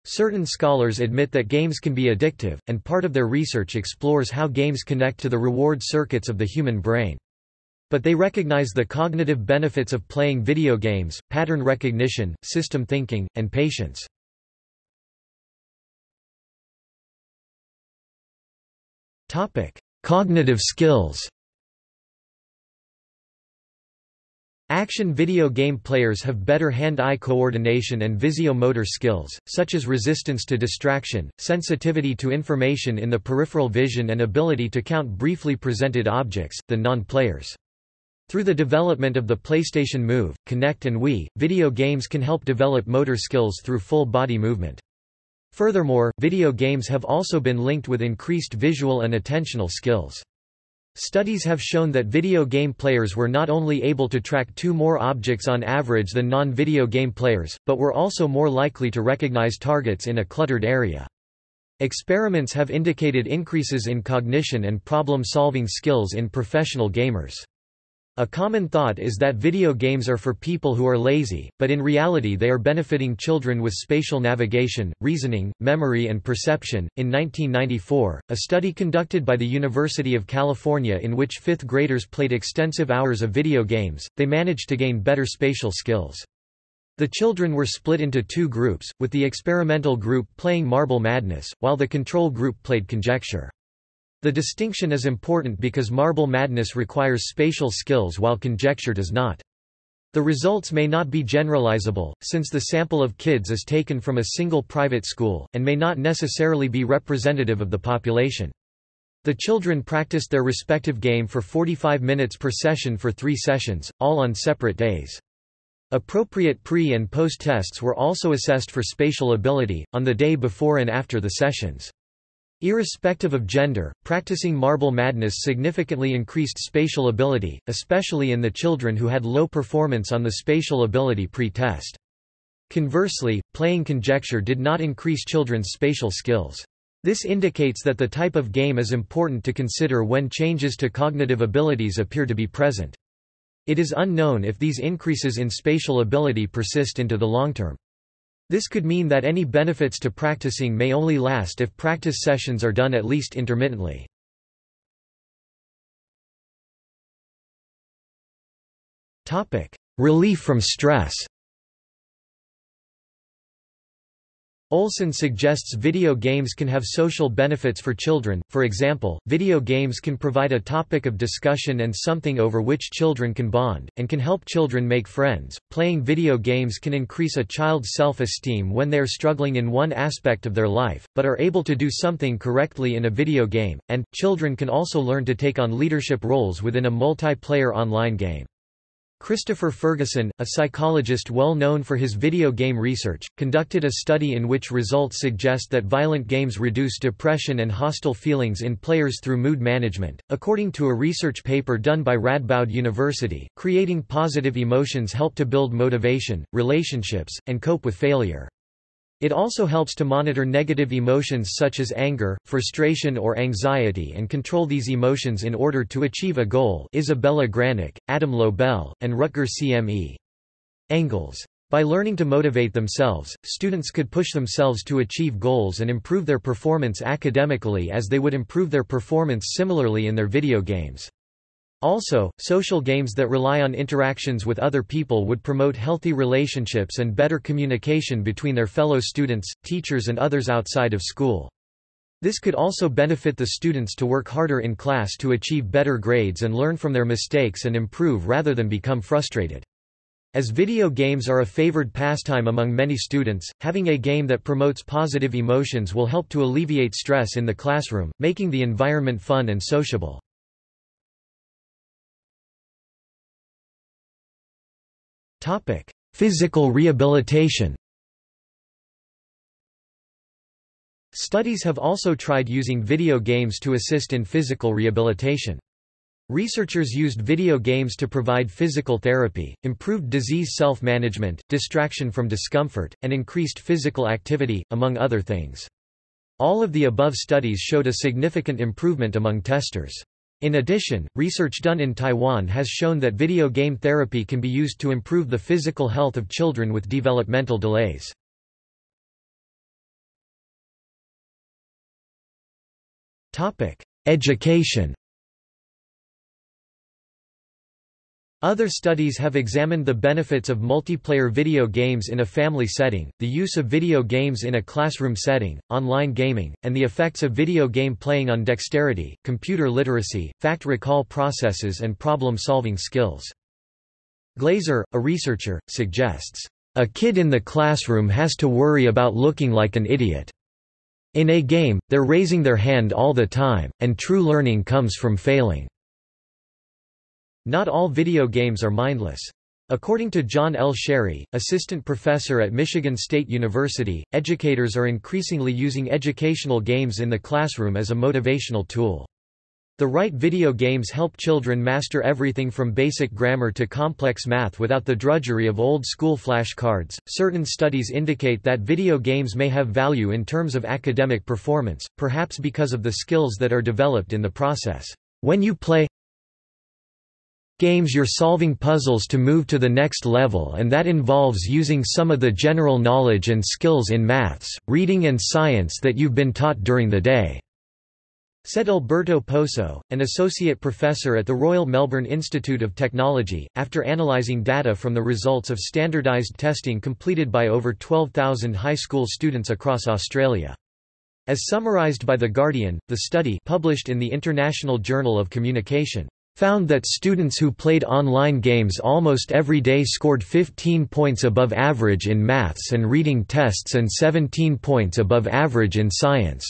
Certain scholars admit that games can be addictive, and part of their research explores how games connect to the reward circuits of the human brain. But they recognize the cognitive benefits of playing video games: pattern recognition, system thinking, and patience. Cognitive skills. Action video game players have better hand-eye coordination and visiomotor skills, such as resistance to distraction, sensitivity to information in the peripheral vision, and ability to count briefly presented objects, than non-players. Through the development of the PlayStation Move, Kinect and Wii, video games can help develop motor skills through full-body movement. Furthermore, video games have also been linked with increased visual and attentional skills. Studies have shown that video game players were not only able to track two more objects on average than non-video game players, but were also more likely to recognize targets in a cluttered area. Experiments have indicated increases in cognition and problem-solving skills in professional gamers. A common thought is that video games are for people who are lazy, but in reality they are benefiting children with spatial navigation, reasoning, memory, and perception. In nineteen ninety-four, a study conducted by the University of California in which fifth graders played extensive hours of video games, they managed to gain better spatial skills. The children were split into two groups, with the experimental group playing Marble Madness, while the control group played Conjecture. The distinction is important because Marble Madness requires spatial skills while Conjecture does not. The results may not be generalizable, since the sample of kids is taken from a single private school, and may not necessarily be representative of the population. The children practiced their respective game for forty-five minutes per session for three sessions, all on separate days. Appropriate pre- and post-tests were also assessed for spatial ability, on the day before and after the sessions. Irrespective of gender, practicing Marble Madness significantly increased spatial ability, especially in the children who had low performance on the spatial ability pre-test. Conversely, playing Conjecture did not increase children's spatial skills. This indicates that the type of game is important to consider when changes to cognitive abilities appear to be present. It is unknown if these increases in spatial ability persist into the long term. This could mean that any benefits to practicing may only last if practice sessions are done at least intermittently. Relief from stress. Olson suggests video games can have social benefits for children. For example, video games can provide a topic of discussion and something over which children can bond, and can help children make friends. Playing video games can increase a child's self-esteem when they are struggling in one aspect of their life, but are able to do something correctly in a video game, and children can also learn to take on leadership roles within a multiplayer online game. Christopher Ferguson, a psychologist well known for his video game research, conducted a study in which results suggest that violent games reduce depression and hostile feelings in players through mood management, according to a research paper done by Radboud University. Creating positive emotions help to build motivation, relationships, and cope with failure. It also helps to monitor negative emotions such as anger, frustration or anxiety and control these emotions in order to achieve a goal. Isabella Granik, Adam Lobel, and Rutger C M E Engels. By learning to motivate themselves, students could push themselves to achieve goals and improve their performance academically as they would improve their performance similarly in their video games. Also, social games that rely on interactions with other people would promote healthy relationships and better communication between their fellow students, teachers and others outside of school. This could also benefit the students to work harder in class to achieve better grades and learn from their mistakes and improve rather than become frustrated. As video games are a favored pastime among many students, having a game that promotes positive emotions will help to alleviate stress in the classroom, making the environment fun and sociable. Physical rehabilitation. Studies have also tried using video games to assist in physical rehabilitation. Researchers used video games to provide physical therapy, improved disease self-management, distraction from discomfort, and increased physical activity, among other things. All of the above studies showed a significant improvement among testers. In addition, research done in Taiwan has shown that video game therapy can be used to improve the physical health of children with developmental delays. Education. Other studies have examined the benefits of multiplayer video games in a family setting, the use of video games in a classroom setting, online gaming, and the effects of video game playing on dexterity, computer literacy, fact recall processes and problem-solving skills. Glazer, a researcher, suggests, "A kid in the classroom has to worry about looking like an idiot. In a game, they're raising their hand all the time, and true learning comes from failing." Not all video games are mindless. According to John L. Sherry, assistant professor at Michigan State University, educators are increasingly using educational games in the classroom as a motivational tool. The right video games help children master everything from basic grammar to complex math without the drudgery of old school flashcards. Certain studies indicate that video games may have value in terms of academic performance, perhaps because of the skills that are developed in the process. When you play games, you're solving puzzles to move to the next level, and that involves using some of the general knowledge and skills in maths, reading and science that you've been taught during the day," said Alberto Poso, an associate professor at the Royal Melbourne Institute of Technology, after analysing data from the results of standardised testing completed by over twelve thousand high school students across Australia. As summarised by The Guardian, the study, published in the International Journal of Communication, found that students who played online games almost every day scored fifteen points above average in maths and reading tests and seventeen points above average in science.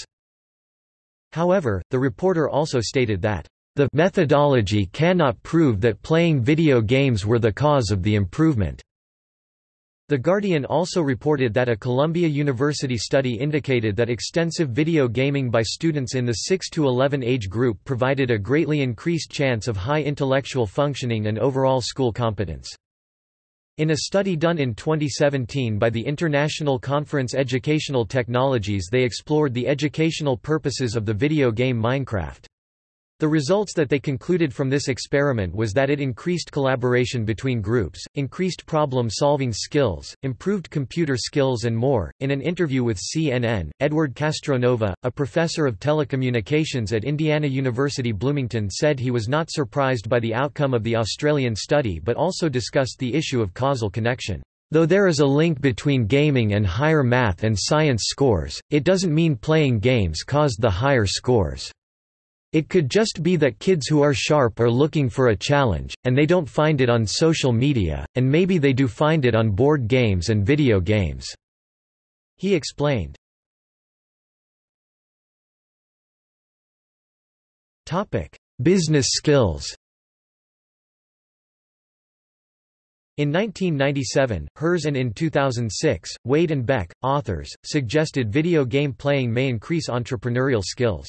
However, the reporter also stated that, "The methodology cannot prove that playing video games were the cause of the improvement." The Guardian also reported that a Columbia University study indicated that extensive video gaming by students in the six to eleven age group provided a greatly increased chance of high intellectual functioning and overall school competence. In a study done in twenty seventeen by the International Conference Educational Technologies, they explored the educational purposes of the video game Minecraft. The results that they concluded from this experiment was that it increased collaboration between groups, increased problem-solving skills, improved computer skills and more. In an interview with C N N, Edward Castronova, a professor of telecommunications at Indiana University Bloomington, said he was not surprised by the outcome of the Australian study but also discussed the issue of causal connection. "Though there is a link between gaming and higher math and science scores, it doesn't mean playing games caused the higher scores. It could just be that kids who are sharp are looking for a challenge, and they don't find it on social media, and maybe they do find it on board games and video games," he explained. Business skills. In nineteen ninety-seven, Hers and in two thousand six, Wade and Beck, authors, suggested video game playing may increase entrepreneurial skills.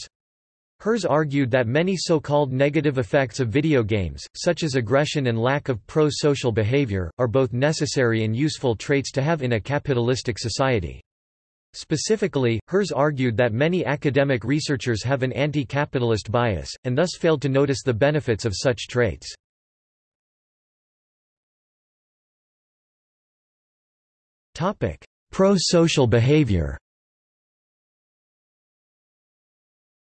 Hers argued that many so-called negative effects of video games, such as aggression and lack of pro-social behavior, are both necessary and useful traits to have in a capitalistic society. Specifically, Hers argued that many academic researchers have an anti-capitalist bias, and thus failed to notice the benefits of such traits. Pro-social behavior.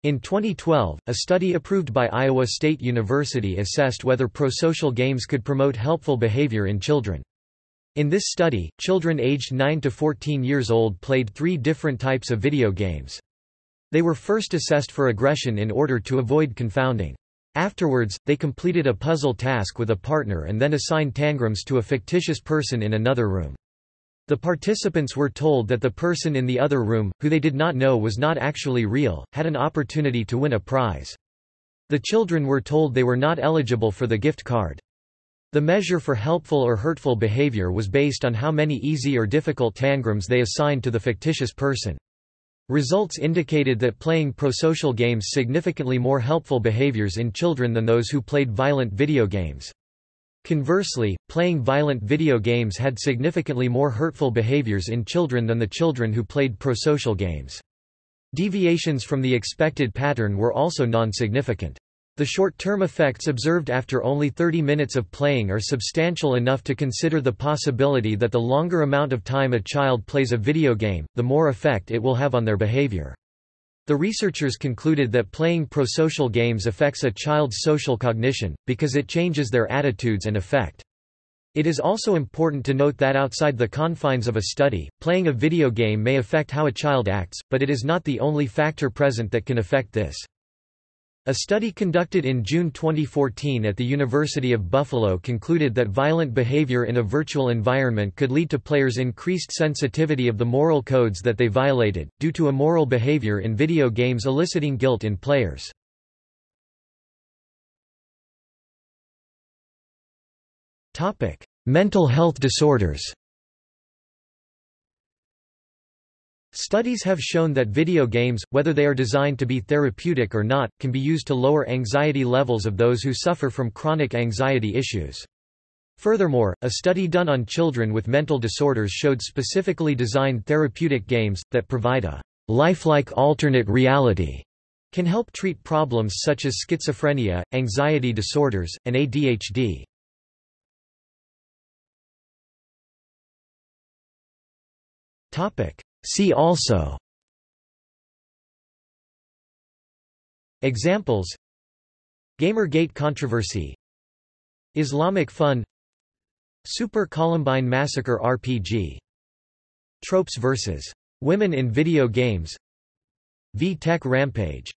In twenty twelve, a study approved by Iowa State University assessed whether prosocial games could promote helpful behavior in children. In this study, children aged nine to fourteen years old played three different types of video games. They were first assessed for aggression in order to avoid confounding. Afterwards, they completed a puzzle task with a partner and then assigned tangrams to a fictitious person in another room. The participants were told that the person in the other room, who they did not know was not actually real, had an opportunity to win a prize. The children were told they were not eligible for the gift card. The measure for helpful or hurtful behavior was based on how many easy or difficult tangrams they assigned to the fictitious person. Results indicated that playing prosocial games significantly more helpful behaviors in children than those who played violent video games. Conversely, playing violent video games had significantly more hurtful behaviors in children than the children who played prosocial games. Deviations from the expected pattern were also non-significant. The short-term effects observed after only thirty minutes of playing are substantial enough to consider the possibility that the longer amount of time a child plays a video game, the more effect it will have on their behavior. The researchers concluded that playing prosocial games affects a child's social cognition, because it changes their attitudes and affect. It is also important to note that outside the confines of a study, playing a video game may affect how a child acts, but it is not the only factor present that can affect this. A study conducted in June twenty fourteen at the University of Buffalo concluded that violent behavior in a virtual environment could lead to players' increased sensitivity of the moral codes that they violated, due to immoral behavior in video games eliciting guilt in players. Mental health disorders. Studies have shown that video games, whether they are designed to be therapeutic or not, can be used to lower anxiety levels of those who suffer from chronic anxiety issues. Furthermore, a study done on children with mental disorders showed specifically designed therapeutic games, that provide a lifelike alternate reality, can help treat problems such as schizophrenia, anxiety disorders, and A D H D. See also: Examples: Gamergate controversy, Islamic Fun, Super Columbine Massacre R P G, Tropes versus Women in Video Games, V-Tech Rampage.